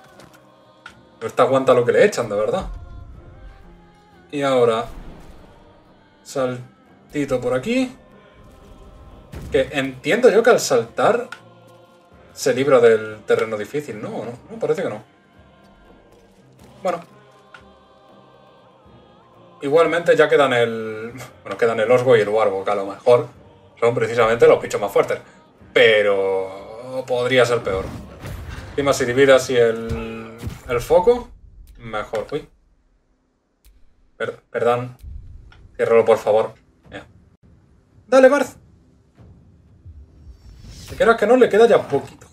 Esta aguanta lo que le echan, de verdad. Y ahora... saltito por aquí. Que entiendo yo que al saltar... se libra del terreno difícil, ¿no? ¿O no? No, parece que no. Bueno. Igualmente ya quedan el... bueno, quedan el Osgo y el Warbo, que a lo mejor son precisamente los bichos más fuertes. Pero... podría ser peor. Encima si divide así el foco, mejor. Uy. Perdón. Ciérralo, por favor. Yeah. Dale, Barth. Si quieras que no, le queda ya poquito.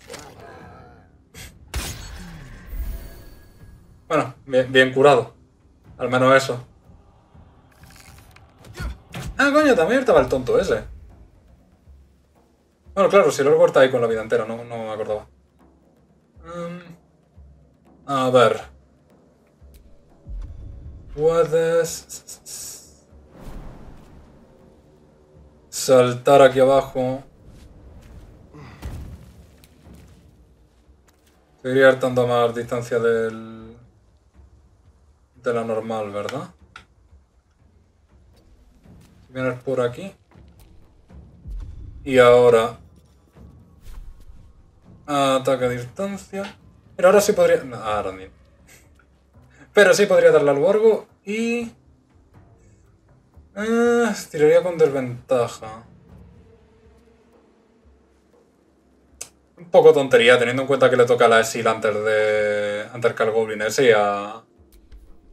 Bueno, bien curado. Al menos eso. Ah, coño, también estaba el tonto ese. Bueno, claro, si lo corta ahí con la vida entera, no me acordaba. A ver. Puedes... saltar aquí abajo. Seguiría hartando a más distancia de la normal, ¿verdad? Vienes por aquí. Y ahora... ataque a distancia. Pero ahora sí podría... no, ahora ni... pero sí podría darle al Wargo y... tiraría con desventaja. Un poco tontería, teniendo en cuenta que le toca la Exil antes de... antes que al Goblin ese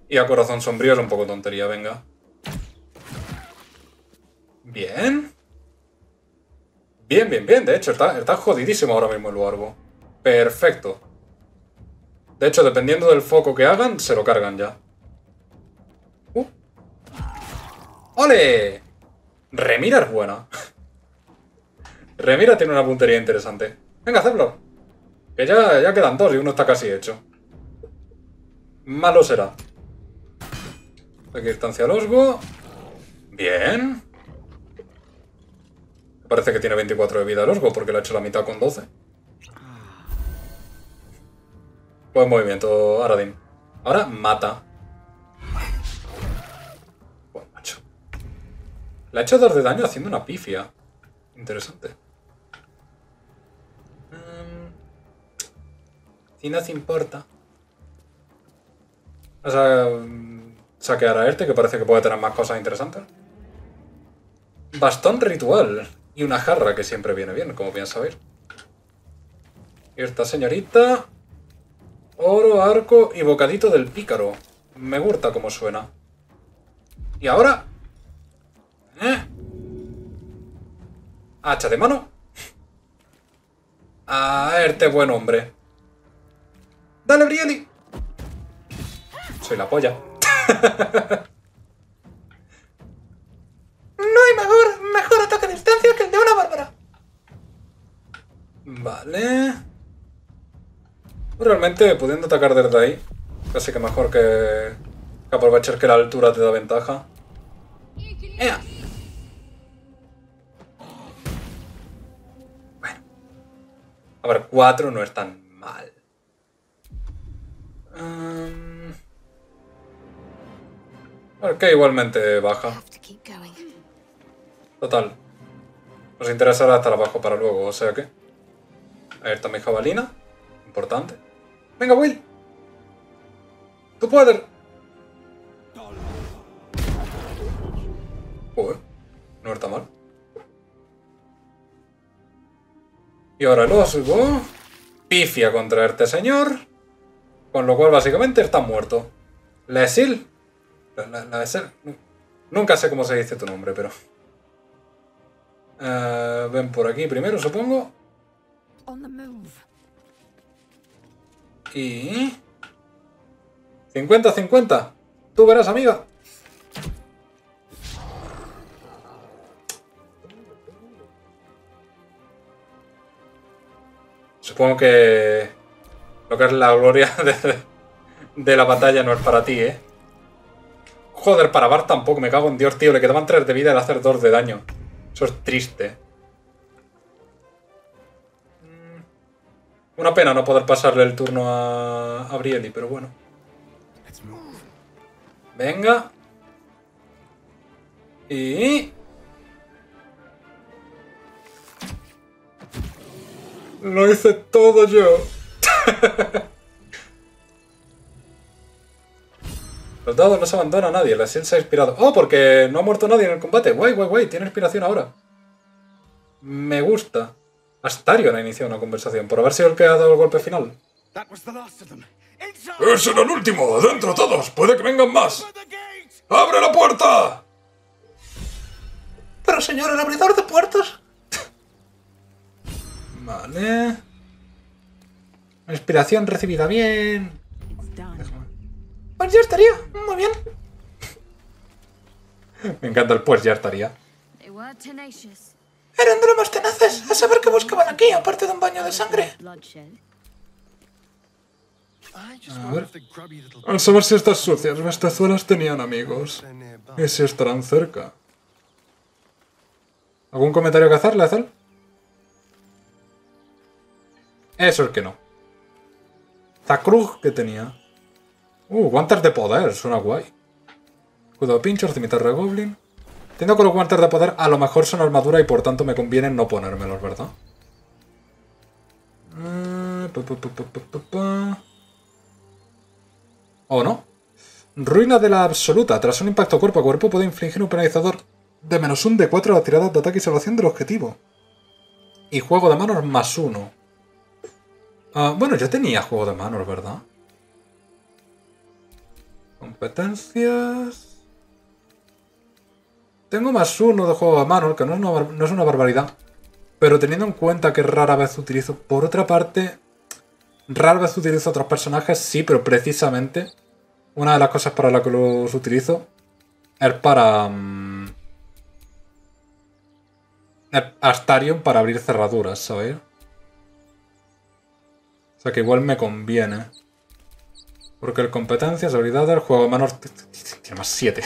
y a Corazón Sombrío. Es un poco tontería, venga. Bien. Bien. De hecho, está jodidísimo ahora mismo el Wargo. Perfecto. De hecho, dependiendo del foco que hagan, se lo cargan ya. ¡Ole! Remira es buena. Remira tiene una puntería interesante. Venga, hacedlo. Que ya quedan dos y uno está casi hecho. Malo será. Aquí distancia al Osgo. Bien. Parece que tiene 24 de vida el Osgo porque le ha hecho la mitad con 12. Buen movimiento, Aradin. Ahora mata. Buen macho. Le ha hecho 2 de daño haciendo una pifia. Interesante. Si no te importa. Vas a saquear a Erte, que parece que puede tener más cosas interesantes. Bastón ritual. Y una jarra que siempre viene bien, como bien sabéis. Y esta señorita... oro, arco y bocadito del pícaro. Me gusta como suena. Y ahora... hacha de mano. A verte, buen hombre. Dale, Brieli. Soy la polla. No hay mejor ataque a distancia que el de una bárbara. Vale... realmente, pudiendo atacar desde ahí, casi que mejor que aprovechar que la altura te da ventaja. ¡Ea! Bueno. A ver, 4 no es tan mal. A ver, que igualmente baja. Total. Nos interesará estar abajo para luego, o sea que... ahí está mi jabalina. Importante. ¡Venga, Will! ¡Tú puedes! Joder, no está mal. Y ahora lo subo. Pifia contra este señor. Con lo cual, básicamente, está muerto. Lae'zel. Nunca sé cómo se dice tu nombre, pero... ven por aquí primero, supongo. Y... 50-50. Tú verás, amiga. Supongo que... lo que es la gloria de la batalla no es para ti, ¿eh? Joder, para Bart tampoco, me cago en Dios, tío. Le quedaban 3 de vida y le hacer 2 de daño. Eso es triste. Una pena no poder pasarle el turno a Brielli, pero bueno. Venga. Y... lo hice todo yo. Los dados no se abandona a nadie, la Sil se ha inspirado. Oh, porque no ha muerto nadie en el combate. Guay, guay, guay, tiene inspiración ahora. Me gusta. Astarion ha iniciado una conversación por haber sido el que ha dado el golpe final. ¡Ese era el último! ¡Adentro todos! ¡Puede que vengan más! ¡Abre la puerta! Pero señor, el abridor de puertas. Vale. Inspiración recibida bien. Pues ya estaría, muy bien. Me encanta el pues ya estaría. Eran de los más tenaces, a saber qué buscaban aquí, aparte de un baño de sangre. A ver. Al saber si estas sucias bestezuelas tenían amigos. Y si estarán cerca. ¿Algún comentario que hacer, Lae'zel? Eso es que no. Zakrug que tenía. Guantes de poder, suena guay. Escudo de pinchos, cimitarra goblin. Entiendo que los guantes de poder a lo mejor son armadura y por tanto me conviene no ponérmelos, ¿verdad? ¿O no? Ruina de la absoluta. Tras un impacto cuerpo a cuerpo puede infligir un penalizador de -1 de 4 a las tiradas de ataque y salvación del objetivo. Y juego de manos +1. Bueno, yo tenía juego de manos, ¿verdad? Competencias... tengo +1 de juego de manos, que no es una barbaridad. Pero teniendo en cuenta que rara vez utilizo... por otra parte, rara vez utilizo otros personajes, sí, pero precisamente... una de las cosas para las que los utilizo es para... Astarion para abrir cerraduras, ¿sabéis? O sea que igual me conviene. Porque el competencias, habilidades, el juego de manos... tiene +7.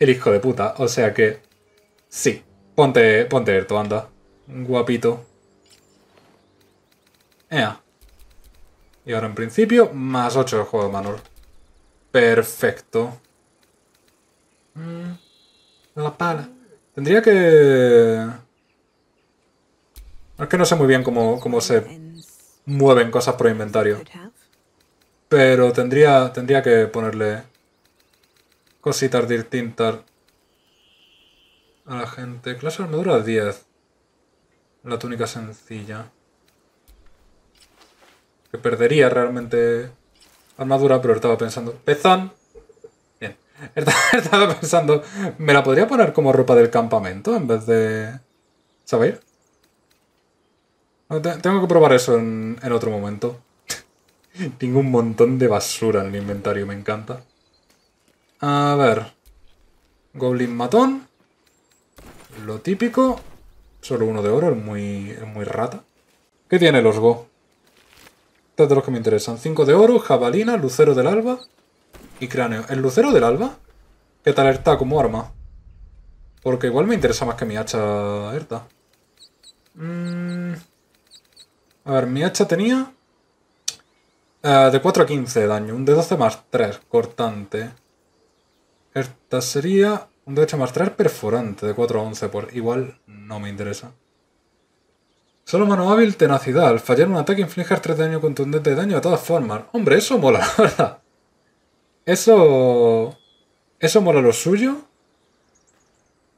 El hijo de puta. O sea que... sí. Ponte esto, anda. Guapito. Ea. Y ahora en principio, +8 el juego de manos. Perfecto. La pala. Tendría que... es que no sé muy bien cómo se mueven cosas por inventario. Pero tendría que ponerle cositas distintas a la gente. Clase de armadura 10. La túnica sencilla. Que perdería realmente armadura, pero estaba pensando... ¡Pezán! Bien. Estaba pensando... ¿me la podría poner como ropa del campamento en vez de... ¿sabéis? Tengo que probar eso en otro momento. Tengo un montón de basura en el inventario, me encanta. A ver. Goblin matón. Lo típico. Solo 1 de oro, es muy rata. ¿Qué tiene el Osgo? Estos es de los que me interesan. 5 de oro, jabalina, lucero del alba y cráneo. ¿El lucero del alba? ¿Qué tal está como arma? Porque igual me interesa más que mi hacha Erta. A ver, mi hacha tenía... de 4 a 15 de daño. Un de 12 +3, cortante. Esta sería... un de 8 +3, perforante. De 4 a 11, pues igual no me interesa. Solo mano hábil, tenacidad. Al fallar un ataque infliges 3 de daño contundente de daño de todas formas. Hombre, eso mola, la verdad. Eso mola lo suyo.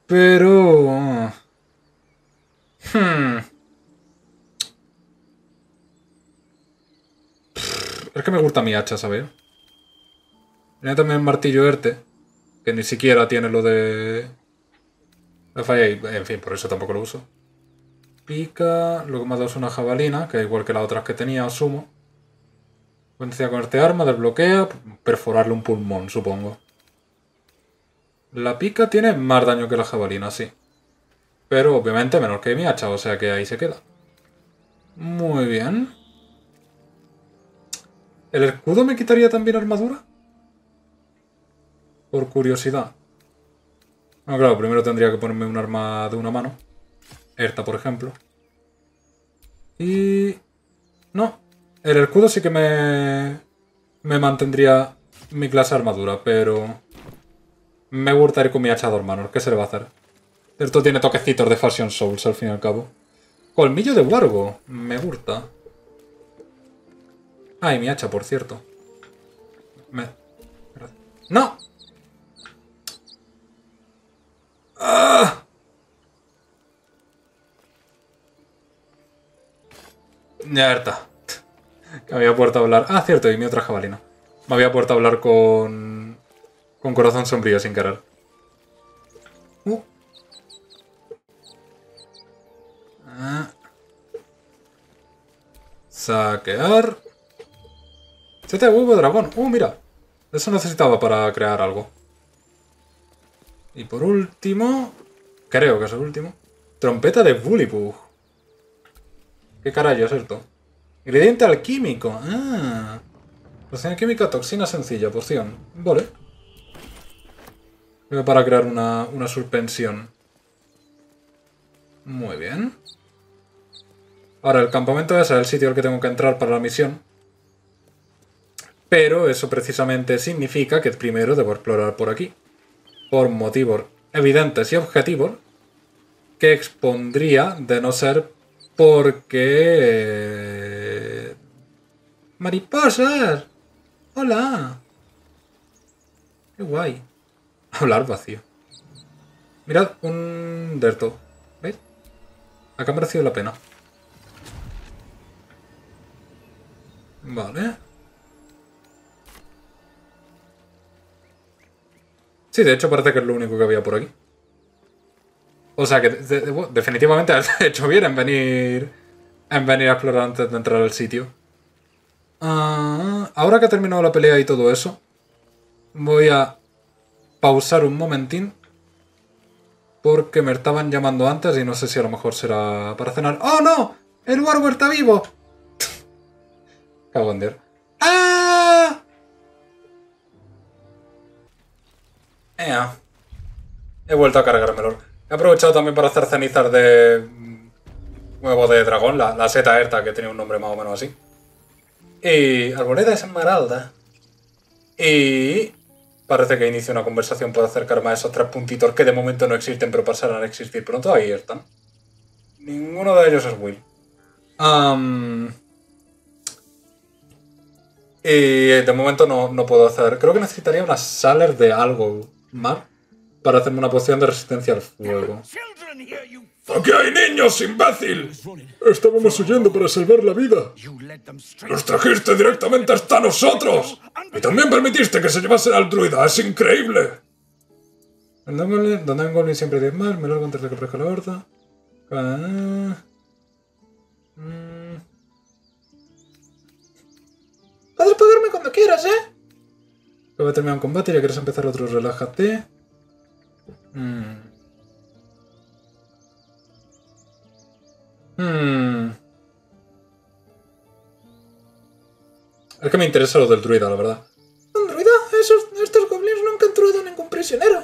Pero... es que me gusta mi hacha, ¿sabes? Tenía también martillo Erte, Que ni siquiera tiene lo de la falla y, en fin, por eso tampoco lo uso. Pica, luego me ha dado una jabalina, que es igual que las otras que tenía, asumo. Vencia con este arma, desbloquea, perforarle un pulmón, supongo. La pica tiene más daño que la jabalina, sí. Pero obviamente menor que mi hacha, o sea que ahí se queda. Muy bien. ¿El escudo me quitaría también armadura? Por curiosidad. Bueno, claro, primero tendría que ponerme un arma de una mano. Erta, por ejemplo. Y... no. El escudo sí que me mantendría mi clase de armadura, pero... me gusta ir con mi hacha de hermanos. ¿Qué se le va a hacer? Esto tiene toquecitos de Fashion Souls, al fin y al cabo. Colmillo de huargo. Me gusta. Ah, y mi hacha, por cierto. ¡No! ¡Ah! Ya está. Que me había puesto a hablar. Ah, cierto, y mi otra jabalina. Me había puesto a hablar con Corazón Sombrío sin querer. Saquear. Este huevo dragón. Mira. Eso necesitaba para crear algo. Y por último... creo que es el último. Trompeta de Bullipug. ¿Qué carajo es esto? Ingrediente alquímico. Ah. Poción alquímica, toxina sencilla, poción. Vale. Para crear una suspensión. Muy bien. Ahora, el campamento ese es el sitio al que tengo que entrar para la misión. Pero eso precisamente significa que primero debo explorar por aquí. Por motivos evidentes y objetivos. Que expondría de no ser porque... ¡mariposas! ¡Hola! ¡Qué guay! Hablar vacío. Mirad, un derto. ¿Veis? Acá ha merecido la pena. Vale. Sí, de hecho parece que es lo único que había por aquí. O sea que definitivamente has hecho bien en venir a explorar antes de entrar al sitio. Ahora que ha terminado la pelea y todo eso, voy a pausar un momentín porque me estaban llamando antes y no sé si a lo mejor será para cenar. ¡Oh, no! ¡El huargo está vivo! Cago en Dios. ¡Ah! He vuelto a cargármelo. He aprovechado también para hacer cenizas de huevo de dragón, la seta Erta, que tiene un nombre más o menos así. Y arboleda esmeralda. Y... parece que inicio una conversación para acercarme a esos tres puntitos que de momento no existen, pero pasarán a existir pronto. Ahí están. Ninguno de ellos es Will. Y de momento no puedo hacer... creo que necesitaría unas salas de algo más para hacerme una poción de resistencia al fuego. ¡Aquí hay niños, imbécil! Estábamos huyendo para salvar la vida. ¡Los trajiste directamente hasta nosotros! ¡Y también permitiste que se llevasen al druida! ¡Es increíble! Donde hay un goblin siempre hay 10 más. Me lo hago antes de que aparezca la horda. Puedes pagarme cuando quieras, ¿eh? Acaba de terminar un combate y ya quieres empezar otro. Relájate. Es que me interesa lo del druida, la verdad. ¿Un druida? Estos goblins nunca han truido a ningún prisionero.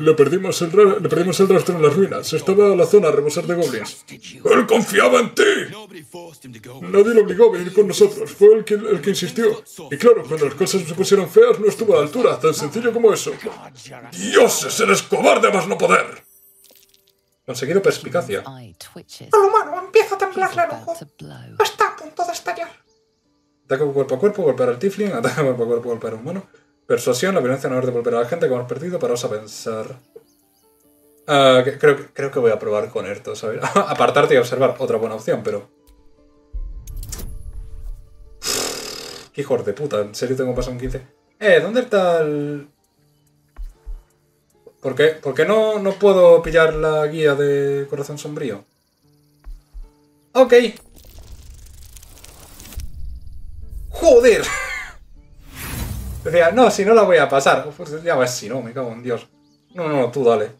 Le perdimos el rastro en las ruinas. Estaba la zona a rebosar de goblins. ¡Él confiaba en ti! Nadie lo obligó a venir con nosotros. Fue el que insistió. Y claro, cuando las cosas se pusieron feas, no estuvo a la altura. Tan sencillo como eso. ¡Dioses, eres cobarde más no poder! Conseguido perspicacia. El humano empieza a temblar la ojo. Está a punto de estallar. Ataque cuerpo a cuerpo, golpear al tiefling. Ataque cuerpo a cuerpo, golpear a un humano. Persuasión, la violencia no es devolver a la gente que hemos perdido. Paraos a pensar. Creo que voy a probar con esto, ¿sabes? Apartarte y observar. Otra buena opción, pero... ¡qué hijos de puta! ¿En serio tengo pasado un 15? ¿Dónde está el...? ¿Por qué no puedo pillar la guía de Corazón Sombrío? Ok. ¡Joder! Decía, no, si no la voy a pasar. Pues ya ves, si no, me cago en Dios. No, no, tú dale.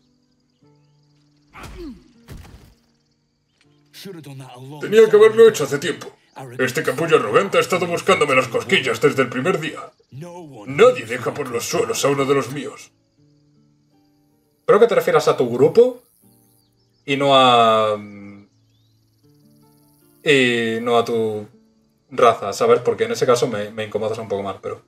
Tenía que haberlo hecho hace tiempo. Este capullo arrogante ha estado buscándome las cosquillas desde el primer día. Nadie deja por los suelos a uno de los míos. Creo que te refieras a tu grupo y no a... y no a tu raza, ¿sabes? Porque en ese caso me incomodas un poco más, pero...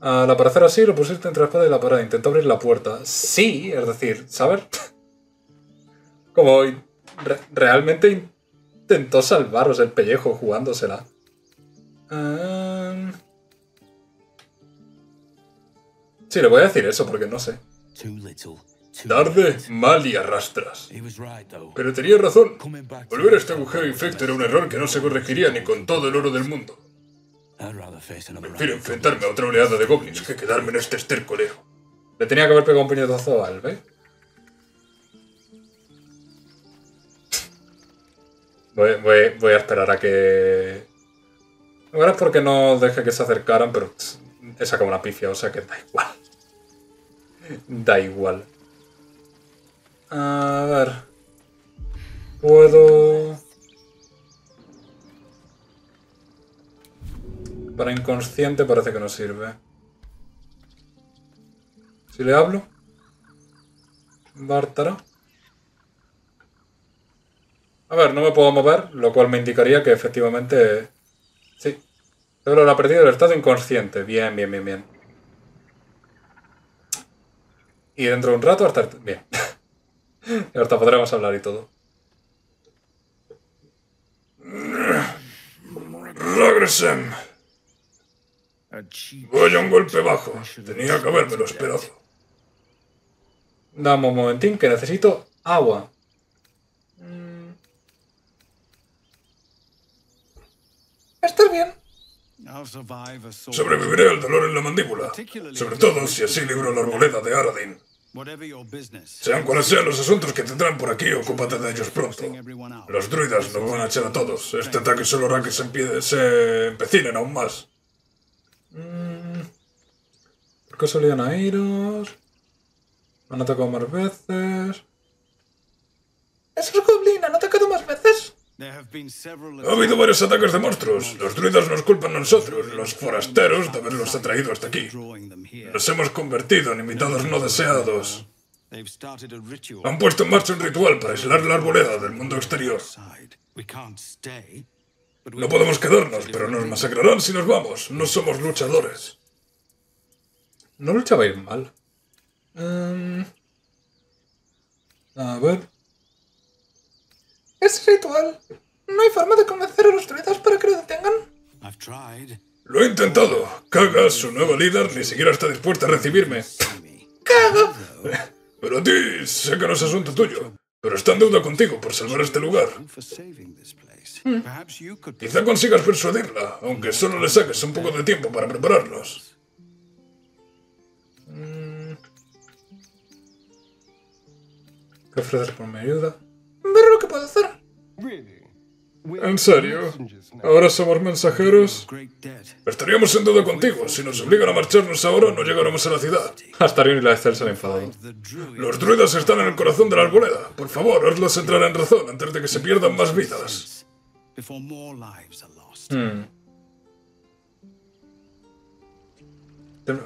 Al aparecer así, lo pusiste entre la espada y la pared. Intentó abrir la puerta. Sí, es decir, ¿sabes? Como realmente intentó salvaros el pellejo jugándosela. Sí, le voy a decir eso porque no sé. Tarde, mal y arrastras. Pero tenía razón. Volver a este agujero infecto era un error que no se corregiría ni con todo el oro del mundo. Prefiero enfrentarme a otra oleada de goblins que quedarme en este estercolero. Le tenía que haber pegado un puñetazo al Alve. Voy a esperar a que... Ahora es porque no dejé que se acercaran, pero he sacado una pifia, o sea que da igual. Da igual. A ver... Puedo... Para inconsciente parece que no sirve. Si le hablo... Bártara. A ver, no me puedo mover, lo cual me indicaría que efectivamente... Sí. Solo la ha perdido el estado inconsciente. Bien, bien, bien, bien. Y dentro de un rato hasta... Bien. Y ahorita podremos hablar y todo. Regresen. Voy a un golpe bajo. Tenía que habérmelo esperado. Dame un momentín que necesito agua. ¿Estás bien? Sobreviviré al dolor en la mandíbula. Sobre todo si así libro la arboleda de Aradin. Sean cuales sean los asuntos que tendrán por aquí, ocúpate de ellos pronto. Los druidas nos van a echar a todos. Este ataque solo hará que se empecinen aún más. ¿Por qué solían a iros? ¿Me han atacado más veces? ¿Esos goblins han atacado más veces? Ha habido varios ataques de monstruos. Los druidas nos culpan a nosotros, los forasteros, de haberlos atraído hasta aquí. Nos hemos convertido en invitados no deseados. Han puesto en marcha un ritual para aislar la arboleda del mundo exterior. No podemos quedarnos, pero nos masacrarán si nos vamos. No somos luchadores. No luchabais mal. A ver... Es ritual. No hay forma de convencer a los druidas para que lo detengan. Lo he intentado. Kaga, su nuevo líder, ni siquiera está dispuesta a recibirme. ¡Kaga! Pero a ti, sé que no es asunto tuyo. Pero está en deuda contigo por salvar este lugar. Quizá consigas persuadirla, aunque solo le saques un poco de tiempo para prepararlos. ¿Qué ofreces por mi ayuda? Ver lo que puedo hacer. ¿En serio? ¿Ahora somos mensajeros? Estaríamos en duda contigo. Si nos obligan a marcharnos ahora, no llegaremos a la ciudad. Hasta Rion y Lae'zel se han enfadado. Los druidas están en el corazón de la arboleda. Por favor, hazlos entrar en razón antes de que se pierdan más vidas.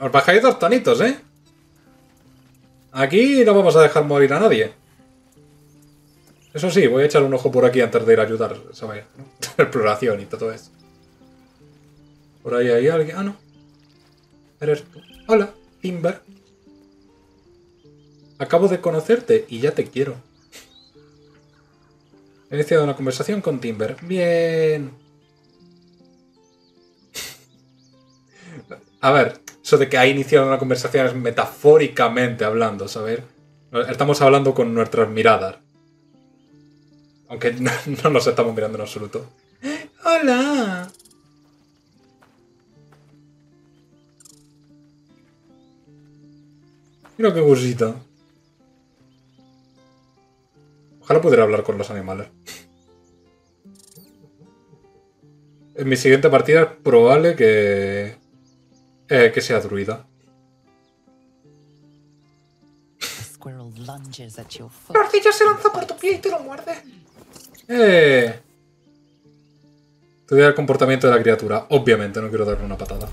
Os bajáis dos tanitos, ¿eh? Aquí no vamos a dejar morir a nadie. Eso sí, voy a echar un ojo por aquí antes de ir a ayudar, ¿sabes? ¿No? Exploración y todo eso. Por ahí hay alguien... Ah, no. Eres tú. Hola, Timber. Acabo de conocerte y ya te quiero. He iniciado una conversación con Timber. Bien. A ver, eso de que ha iniciado una conversación es metafóricamente hablando, ¿sabes? Estamos hablando con nuestras miradas. Aunque no nos estamos mirando en absoluto. ¡Hola! Mira qué cosita. Ojalá pudiera hablar con los animales. En mi siguiente partida es probable que sea druida. La ardilla se lanza por tu pie y te lo muerde. Estudiar el comportamiento de la criatura. Obviamente, no quiero darle una patada.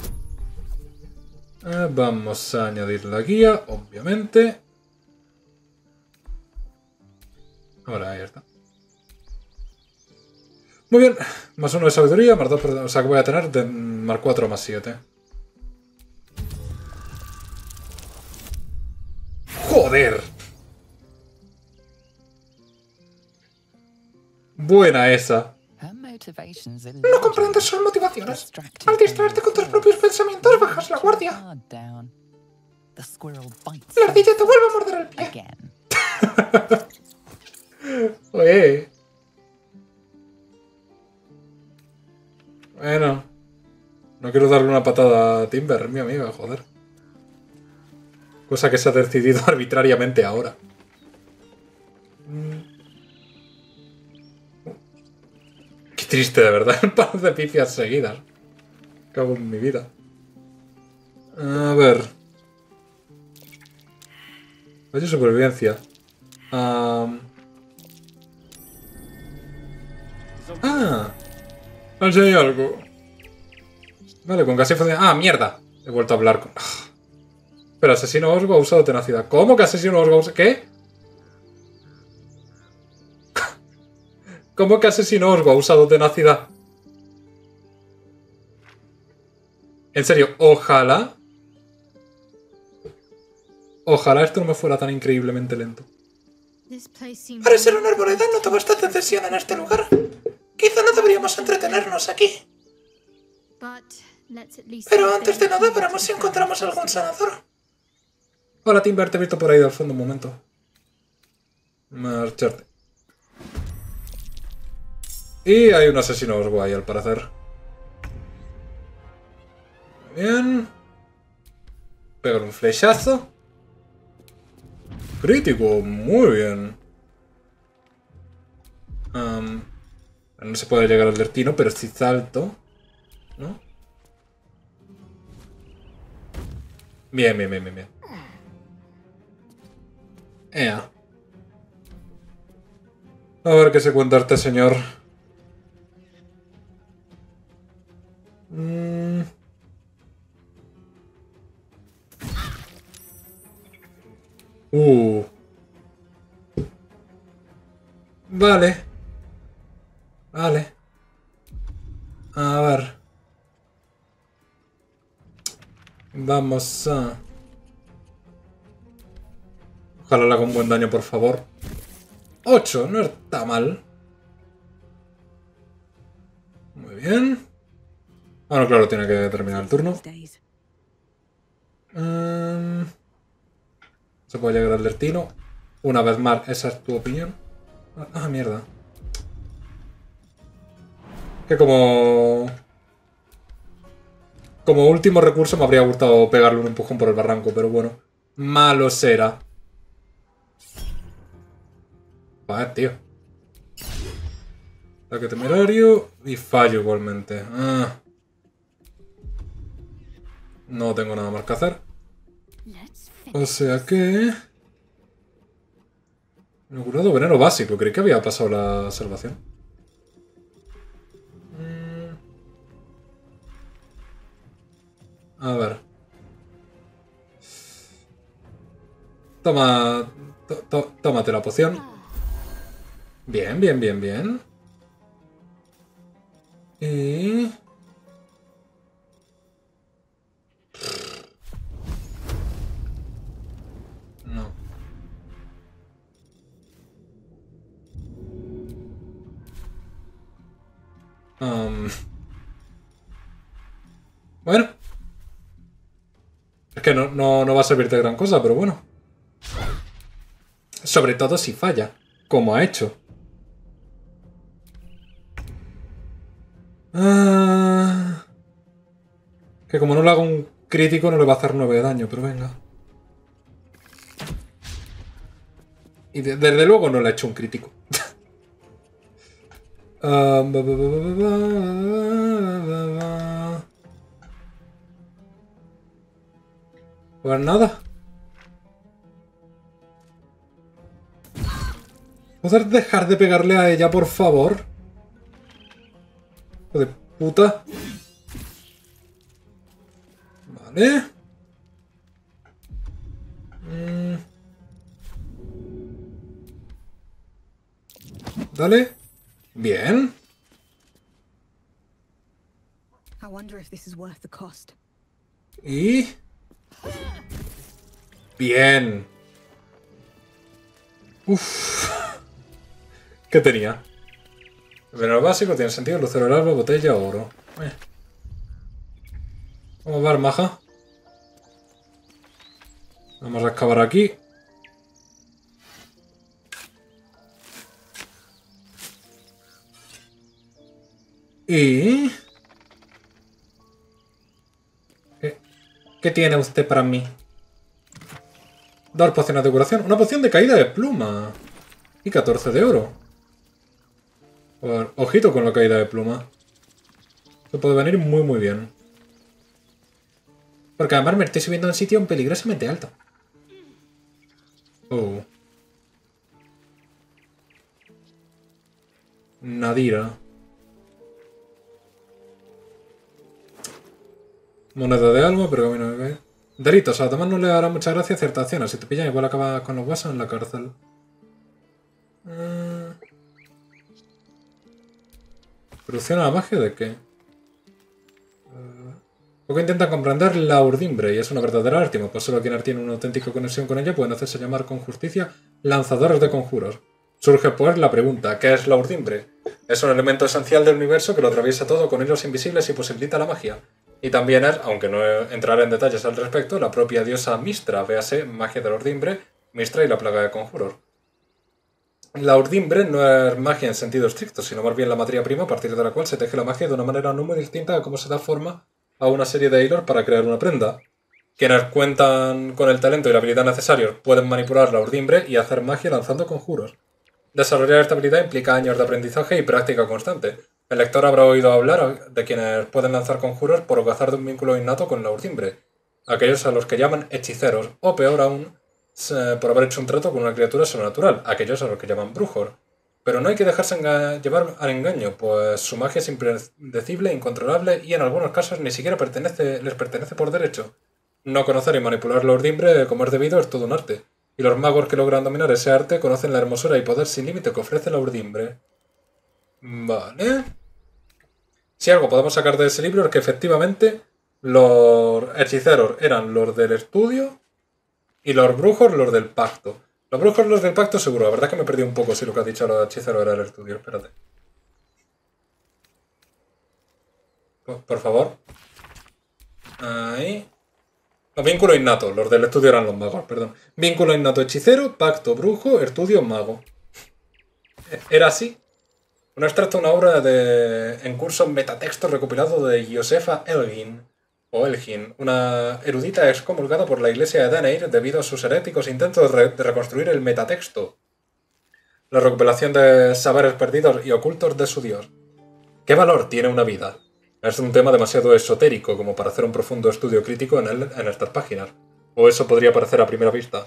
Vamos a añadir la guía, obviamente. Ahora, ya está. Muy bien. Más 1 de sabiduría, más 2, o sea que voy a tener de más 4 más 7. ¡Joder! Buena esa. No comprendes sus motivaciones. Al distraerte con tus propios pensamientos bajas la guardia. La ardilla te vuelve a morder el pie. Oye. Bueno. No quiero darle una patada a Timber, mi amiga, joder. Cosa que se ha decidido arbitrariamente ahora. Qué triste, de verdad. Un par de pifias seguidas. Cago en mi vida. A ver. Vaya supervivencia. Ah. Enseñé algo. Vale, con casi facilidad. Ah, mierda. He vuelto a hablar con... Pero asesino Osgo ha usado tenacidad. ¿Cómo que asesino Osgo ha usado...? ¿Qué? ¿Cómo que asesino Osgo ha usado tenacidad? En serio, ojalá... Ojalá esto no me fuera tan increíblemente lento. Para ser una arboleda noto bastante tensión en este lugar. Quizá no deberíamos entretenernos aquí. Pero antes de nada, veremos si encontramos algún sanador. Hola, Timber, te he visto por ahí del fondo un momento. Marcharte. Y hay un asesino guay, al parecer. Muy bien. Pegar un flechazo. Crítico, muy bien. No se puede llegar al destino, pero si salto... ¿No? Bien, bien, bien, bien, bien. Ea. A ver qué se cuenta este señor. Vale. Vale. A ver. Vamos a... Ojalá le haga un buen daño, por favor. 8, no está mal. Muy bien. Ah, no, claro, tiene que terminar el turno. Se puede llegar al destino. Una vez más, esa es tu opinión. Ah, mierda. Que como último recurso me habría gustado pegarle un empujón por el barranco, pero bueno. Malo será. Vale, tío. Ataque temerario y fallo igualmente. Ah. No tengo nada más que hacer. O sea que... Curado veneno básico. Creí que había pasado la salvación. A ver. Toma... Tómate la poción. Bien, bien, bien, bien. Y... No. Bueno. Es que no va a servirte de gran cosa, pero bueno. Sobre todo si falla, como ha hecho. Que como no le hago un crítico no le va a hacer 9 de daño, pero venga. Y desde luego no la ha hecho un crítico. Pues nada. ¿Puedes dejar de pegarle a ella, por favor? Hijo de puta. Vale. Dale. Bien. Y... bien. Uff. ¿Qué tenía? Pero lo básico tiene sentido. Lucero del alba, botella, oro. Vamos a ver, maja. Vamos a excavar aquí. Y... ¿Qué tiene usted para mí? Dar pociones de curación. Una poción de caída de pluma. Y 14 de oro. Joder, ojito con la caída de pluma. Esto puede venir muy muy bien. Porque además me estoy subiendo a un sitio peligrosamente alto. Oh. Nadira. Moneda de alma, pergamino de caída. Delitos, además no le hará mucha gracia cierta acción. Si te pillan igual acabas con los guasos en la cárcel. ¿Producciona la magia de qué? Poco intentan comprender la urdimbre y es una verdadera arte, pues solo quienes tienen una auténtica conexión con ella pueden hacerse llamar con justicia lanzadores de conjuros. Surge pues la pregunta, ¿qué es la urdimbre? Es un elemento esencial del universo que lo atraviesa todo con hilos invisibles y posibilita la magia. Y también es, aunque no entraré en detalles al respecto, la propia diosa Mistra, véase magia de la urdimbre, Mistra y la plaga de conjuros. La urdimbre no es magia en sentido estricto, sino más bien la materia prima a partir de la cual se teje la magia de una manera no muy distinta a cómo se da forma a una serie de hilos para crear una prenda. Quienes cuentan con el talento y la habilidad necesarios pueden manipular la urdimbre y hacer magia lanzando conjuros. Desarrollar esta habilidad implica años de aprendizaje y práctica constante. El lector habrá oído hablar de quienes pueden lanzar conjuros por gozar de un vínculo innato con la urdimbre, aquellos a los que llaman hechiceros, o peor aún, por haber hecho un trato con una criatura sobrenatural, aquellos a los que llaman brujos. Pero no hay que dejarse llevar al engaño, pues su magia es impredecible, incontrolable y en algunos casos ni siquiera les pertenece por derecho. No conocer y manipular la urdimbre como es debido es todo un arte, y los magos que logran dominar ese arte conocen la hermosura y poder sin límite que ofrece la urdimbre. Vale. Si algo podemos sacar de ese libro es que efectivamente los hechiceros eran los del estudio y los brujos los del pacto. Los brujos los del pacto seguro. La verdad es que me perdí un poco si lo que ha dicho los hechiceros era el estudio. Espérate. Por favor. Ahí. No, vínculo innato. Los del estudio eran los magos, perdón. Vínculo innato hechicero, pacto brujo, estudio mago. Era así. Un extracto de una obra en curso metatexto recopilado de Josefa Elgin. O Elgin, una erudita excomulgada por la iglesia de Danair debido a sus heréticos intentos de reconstruir el metatexto. La recopilación de saberes perdidos y ocultos de su dios. ¿Qué valor tiene una vida? Es un tema demasiado esotérico como para hacer un profundo estudio crítico en estas páginas. O eso podría parecer a primera vista.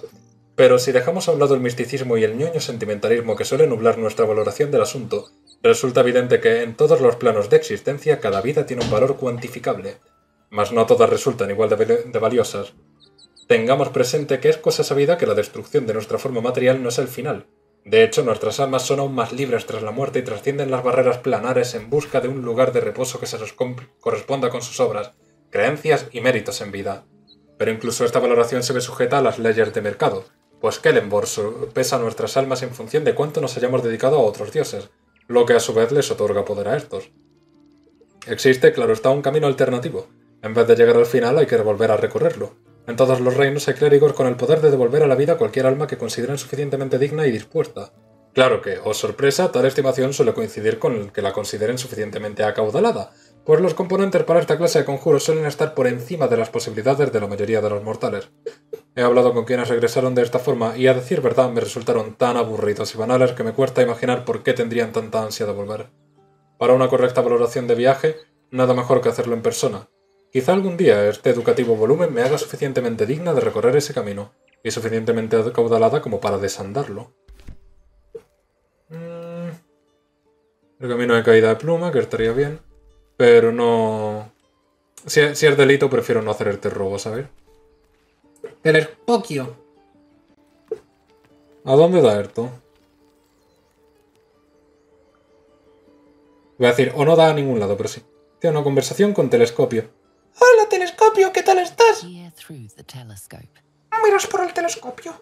Pero si dejamos a un lado el misticismo y el ñoño sentimentalismo que suele nublar nuestra valoración del asunto, resulta evidente que en todos los planos de existencia cada vida tiene un valor cuantificable. Mas no todas resultan igual de valiosas. Tengamos presente que es cosa sabida que la destrucción de nuestra forma material no es el final. De hecho, nuestras almas son aún más libres tras la muerte y trascienden las barreras planares en busca de un lugar de reposo que se corresponda con sus obras, creencias y méritos en vida. Pero incluso esta valoración se ve sujeta a las leyes de mercado, pues Kellenborso pesa nuestras almas en función de cuánto nos hayamos dedicado a otros dioses, lo que a su vez les otorga poder a estos. Existe, claro está, un camino alternativo. En vez de llegar al final hay que volver a recorrerlo. En todos los reinos hay clérigos con el poder de devolver a la vida cualquier alma que consideren suficientemente digna y dispuesta. Claro que, oh sorpresa, tal estimación suele coincidir con el que la consideren suficientemente acaudalada, pues los componentes para esta clase de conjuros suelen estar por encima de las posibilidades de la mayoría de los mortales. He hablado con quienes regresaron de esta forma y, a decir verdad, me resultaron tan aburridos y banales que me cuesta imaginar por qué tendrían tanta ansia de volver. Para una correcta valoración de viaje, nada mejor que hacerlo en persona. Quizá algún día este educativo volumen me haga suficientemente digna de recorrer ese camino y suficientemente acaudalada como para desandarlo. El camino de caída de pluma, que estaría bien, pero no... Si es delito, prefiero no hacer este robo, ¿sabes? El Erpokio. ¿A dónde da esto? Voy a decir, o no da a ningún lado, pero sí. Tiene una conversación con Telescopio. ¡Hola, Telescopio! ¿Qué tal estás? Miras por el telescopio.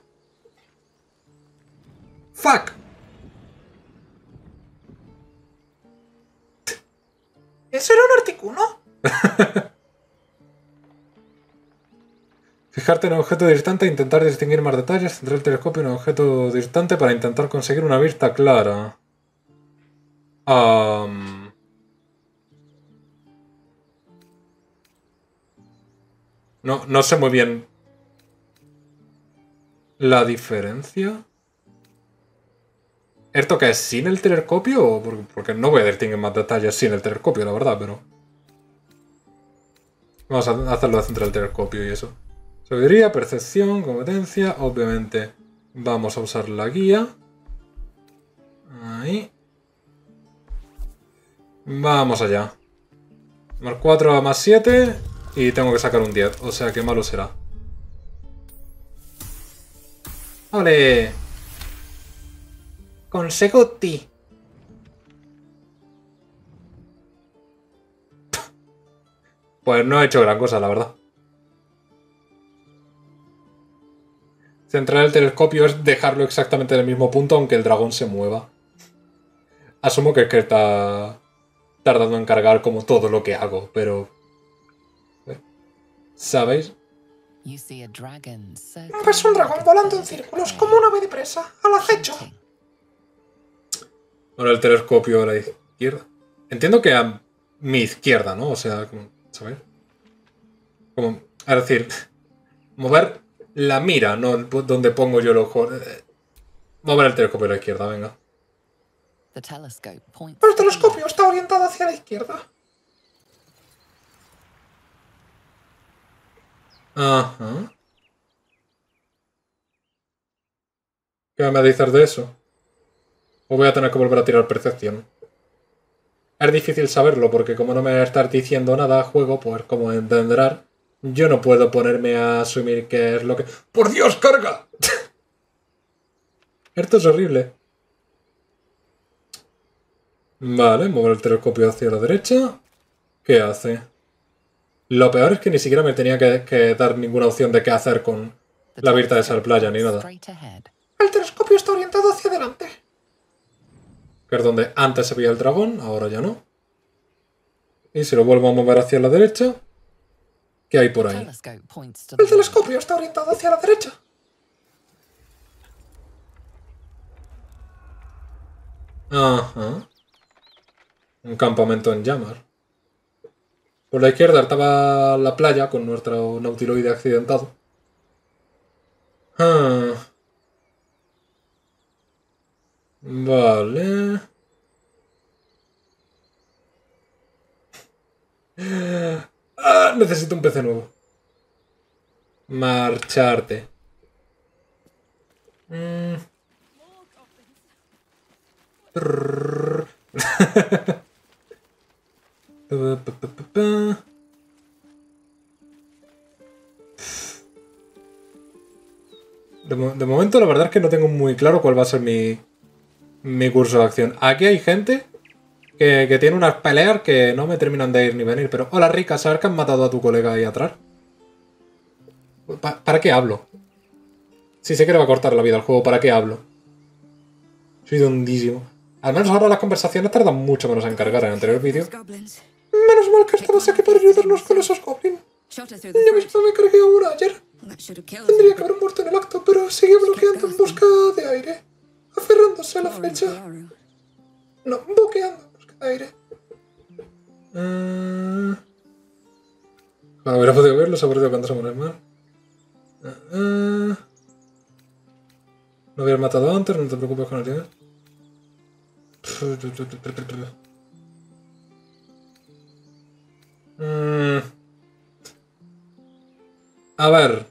¡Fuck! ¿Eso era un articuno? Fijarte en un objeto distante e intentar distinguir más detalles. Centrar el telescopio en un objeto distante para intentar conseguir una vista clara. No sé muy bien la diferencia. ¿Esto que es sin el telescopio? Porque no voy a distinguir más detalles sin el telescopio, la verdad, pero... Vamos a hacerlo de central telescopio y eso. Sabiduría, percepción, competencia. Obviamente vamos a usar la guía. Ahí. Vamos allá. Más 4 más 7. Y tengo que sacar un 10. O sea que malo será. ¡Ole! Conseguti. Pues no he hecho gran cosa, la verdad. Centrar el telescopio es dejarlo exactamente en el mismo punto, aunque el dragón se mueva. Asumo que es que está tardando en cargar como todo lo que hago, pero... ¿Sabéis? Ves un dragón volando en círculos como un ave de presa, al acecho. Ahora el telescopio a la izquierda. Entiendo que a mi izquierda, ¿no? O sea... ¿Sabéis? Como, es decir, mover la mira, no donde pongo yo el ojo. Mover el telescopio a la izquierda, venga. El telescopio está orientado hacia la izquierda. Ajá. ¿Qué me dices de eso? O voy a tener que volver a tirar percepción. Es difícil saberlo porque como no me va a estar diciendo nada a juego, pues como entenderás, yo no puedo ponerme a asumir qué es lo que... ¡Por Dios, carga! Esto es horrible. Vale, mover el telescopio hacia la derecha. ¿Qué hace? Lo peor es que ni siquiera me tenía que dar ninguna opción de qué hacer con la virta de esa playa ni nada. El telescopio está orientado hacia adelante. Que es donde antes se veía el dragón, ahora ya no. Y si lo vuelvo a mover hacia la derecha, ¿qué hay por ahí? El telescopio está orientado hacia la derecha. Ajá. Un campamento en llamas. Por la izquierda estaba la playa con nuestro nautiloide accidentado. Vale. Ah, necesito un PC nuevo. Marcharte. De momento la verdad es que no tengo muy claro cuál va a ser mi curso de acción. Aquí hay gente que tiene unas peleas que no me terminan de ir ni venir. Pero, hola rica, ¿sabes que han matado a tu colega ahí atrás? ¿Para qué hablo? Si sé que le va a cortar la vida al juego, ¿para qué hablo? Soy dondísimo. Al menos ahora las conversaciones tardan mucho menos en cargar en el anterior vídeo. Menos mal que estabas aquí para ayudarnos con esos goblins. Yo mismo me cargué a uno ayer. Tendría que haber muerto en el acto, pero seguía bloqueando en busca de aire. Aferrándose a la flecha. No, boqueando. Busca aire. Bueno, hubiera podido verlo, se ha perdido cuando se muere mal. haber matado antes, no te preocupes con el dinero. A ver.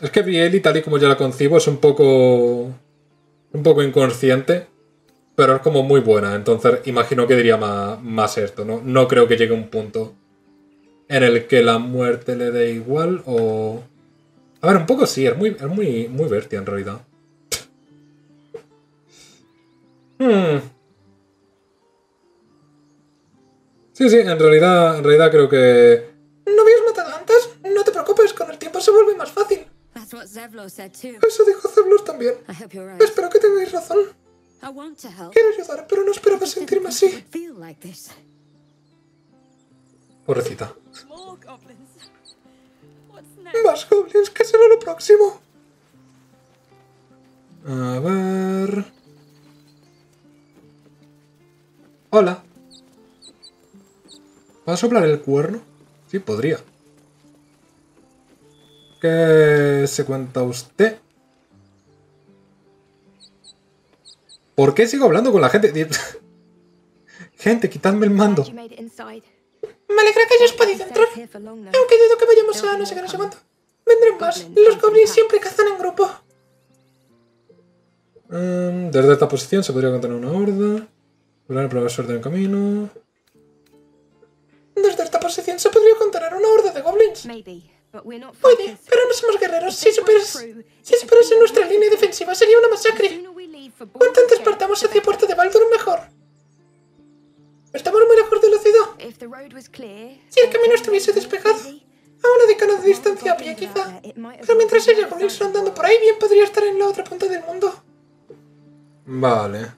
Es que Vieli, tal y como yo la concibo, es un poco inconsciente, pero es como muy buena. Entonces imagino que diría más esto, ¿no? No creo que llegue a un punto en el que la muerte le dé igual o... A ver, un poco sí, es muy Vertia en realidad. Sí, en realidad creo que... ¿No habías matado antes? No te preocupes, con el tiempo se vuelve más fácil. Eso dijo Zevlos también. Espero que tengáis razón. Quiero ayudar, pero no esperaba sentirme así. Pobrecita. Más goblins, ¿qué será lo próximo? A ver... Hola. ¿Puedo soplar el cuerno? Sí, podría. ¿Qué se cuenta usted? ¿Por qué sigo hablando con la gente? Gente, quitadme el mando. Me alegra que hayas podido entrar, aunque dudo que vayamos a no sé qué, no sé cuánto. Vendrán más, los goblins siempre cazan en grupo. Desde esta posición se podría contener una horda. Curar el probar suerte en el camino. Desde esta posición se podría contener una horda de goblins. Puede, pero no somos guerreros. Si esperas en nuestra línea defensiva sería una masacre. Cuanto antes partamos hacia Puerta de Baldur, mejor. Estamos muy lejos de la ciudad. Si el camino estuviese despejado, a una decana de distancia a pie quizá. Pero mientras ella con Nilsson andando por ahí, bien podría estar en la otra punta del mundo. Vale.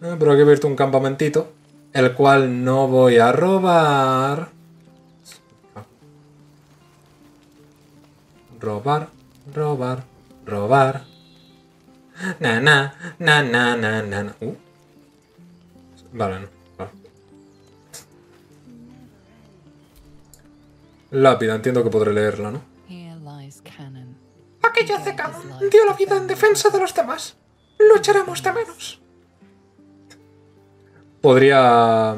Pero aquí he visto un campamentito, el cual no voy a robar. Robar. Na. Vale, no. Vale. Lápida, entiendo que podré leerla, ¿no? Aquí yace Canon. Dio la vida en defensa de los demás. Lo echaremos de menos. Podría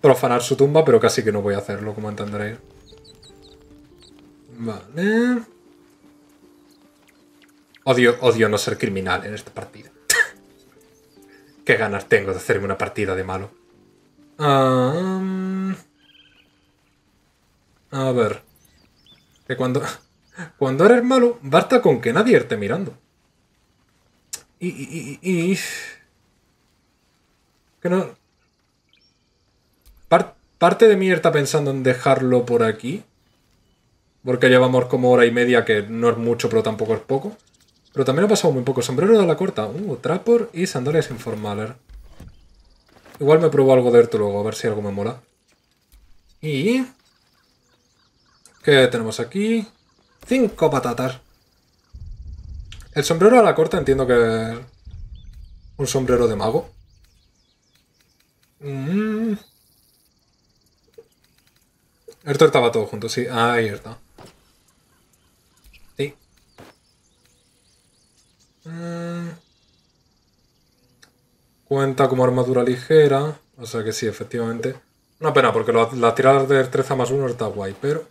profanar su tumba, pero casi que no voy a hacerlo, como entenderéis. Vale. Odio no ser criminal en esta partida. Qué ganas tengo de hacerme una partida de malo. A ver. Que cuando eres malo, basta con que nadie esté mirando. Que no... Parte de mí está pensando en dejarlo por aquí. Porque llevamos como hora y media, que no es mucho, pero tampoco es poco. Pero también ha pasado muy poco. Sombrero de la corta. Trapor y sandalias informaler. Igual me pruebo algo de esto luego, a ver si algo me mola. Y... ¿Qué tenemos aquí? 5 patatas. El sombrero de la corta entiendo que es un sombrero de mago. Esto estaba todo junto, sí. Ahí está. Sí. Cuenta como armadura ligera. O sea que sí, efectivamente. Una pena, porque las tiradas de destreza +1 está guay, pero...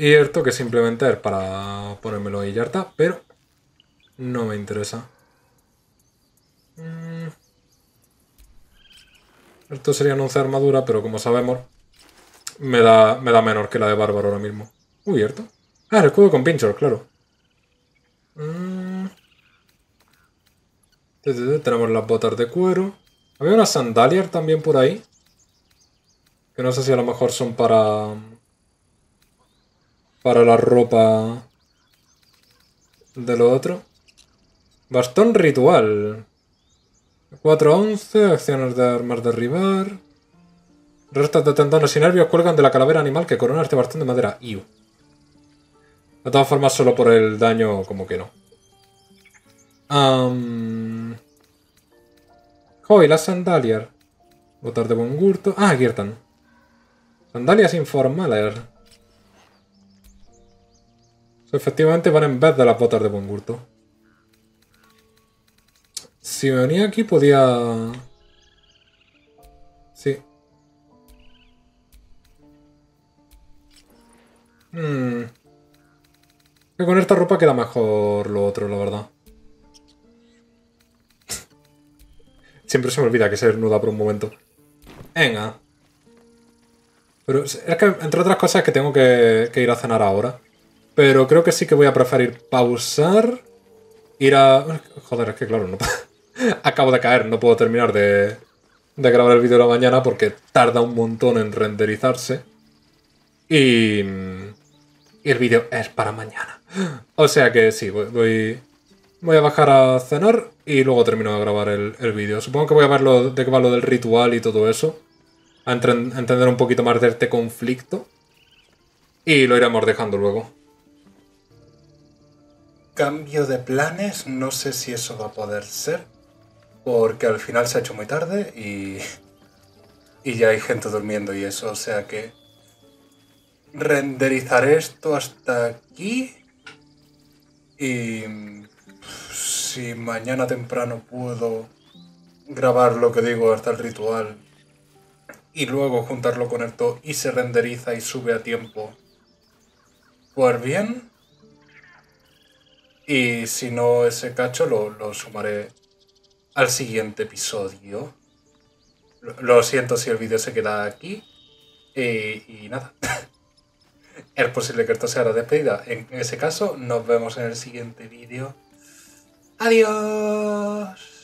Y esto que simplemente es para ponérmelo ahí y ya está, pero... No me interesa. Esto sería un 11 de armadura, pero como sabemos, me da menor que la de bárbaro ahora mismo. ¿Esto? Ah, el escudo con pinchos, claro. Tenemos las botas de cuero. Había unas sandalias también por ahí. Que no sé si a lo mejor son para la ropa de lo otro. Bastón ritual. 4-11, acciones de armas derribar. Restos de tendones y nervios cuelgan de la calavera animal que corona este bastón de madera. Iu. De todas formas, solo por el daño, como que no. Joy, las sandalias. Botas de buen gusto. Ah, aquí están. Sandalias informales. Efectivamente van en vez de las botas de buen gusto. Si me venía aquí podía... Sí. Que con esta ropa queda mejor lo otro, la verdad. Siempre se me olvida que se desnuda por un momento. Venga. Pero es que, entre otras cosas, que tengo que ir a cenar ahora. Pero creo que sí que voy a preferir pausar. Ir a... Joder, es que claro, no... Acabo de caer, no puedo terminar de grabar el vídeo de la mañana porque tarda un montón en renderizarse. Y el vídeo es para mañana. O sea que sí, voy a bajar a cenar y luego termino de grabar el vídeo. Supongo que voy a ver de qué va lo del ritual y todo eso. A entender un poquito más de este conflicto. Y lo iremos dejando luego. Cambio de planes, no sé si eso va a poder ser. Porque al final se ha hecho muy tarde y ya hay gente durmiendo y eso, o sea que... renderizaré esto hasta aquí y si mañana temprano puedo grabar lo que digo hasta el ritual y luego juntarlo con esto y se renderiza y sube a tiempo, pues bien, y si no ese cacho lo sumaré al siguiente episodio. Lo siento si el vídeo se queda aquí y nada. Es posible que esto sea la despedida. En ese caso, nos vemos en el siguiente vídeo. ¡Adiós!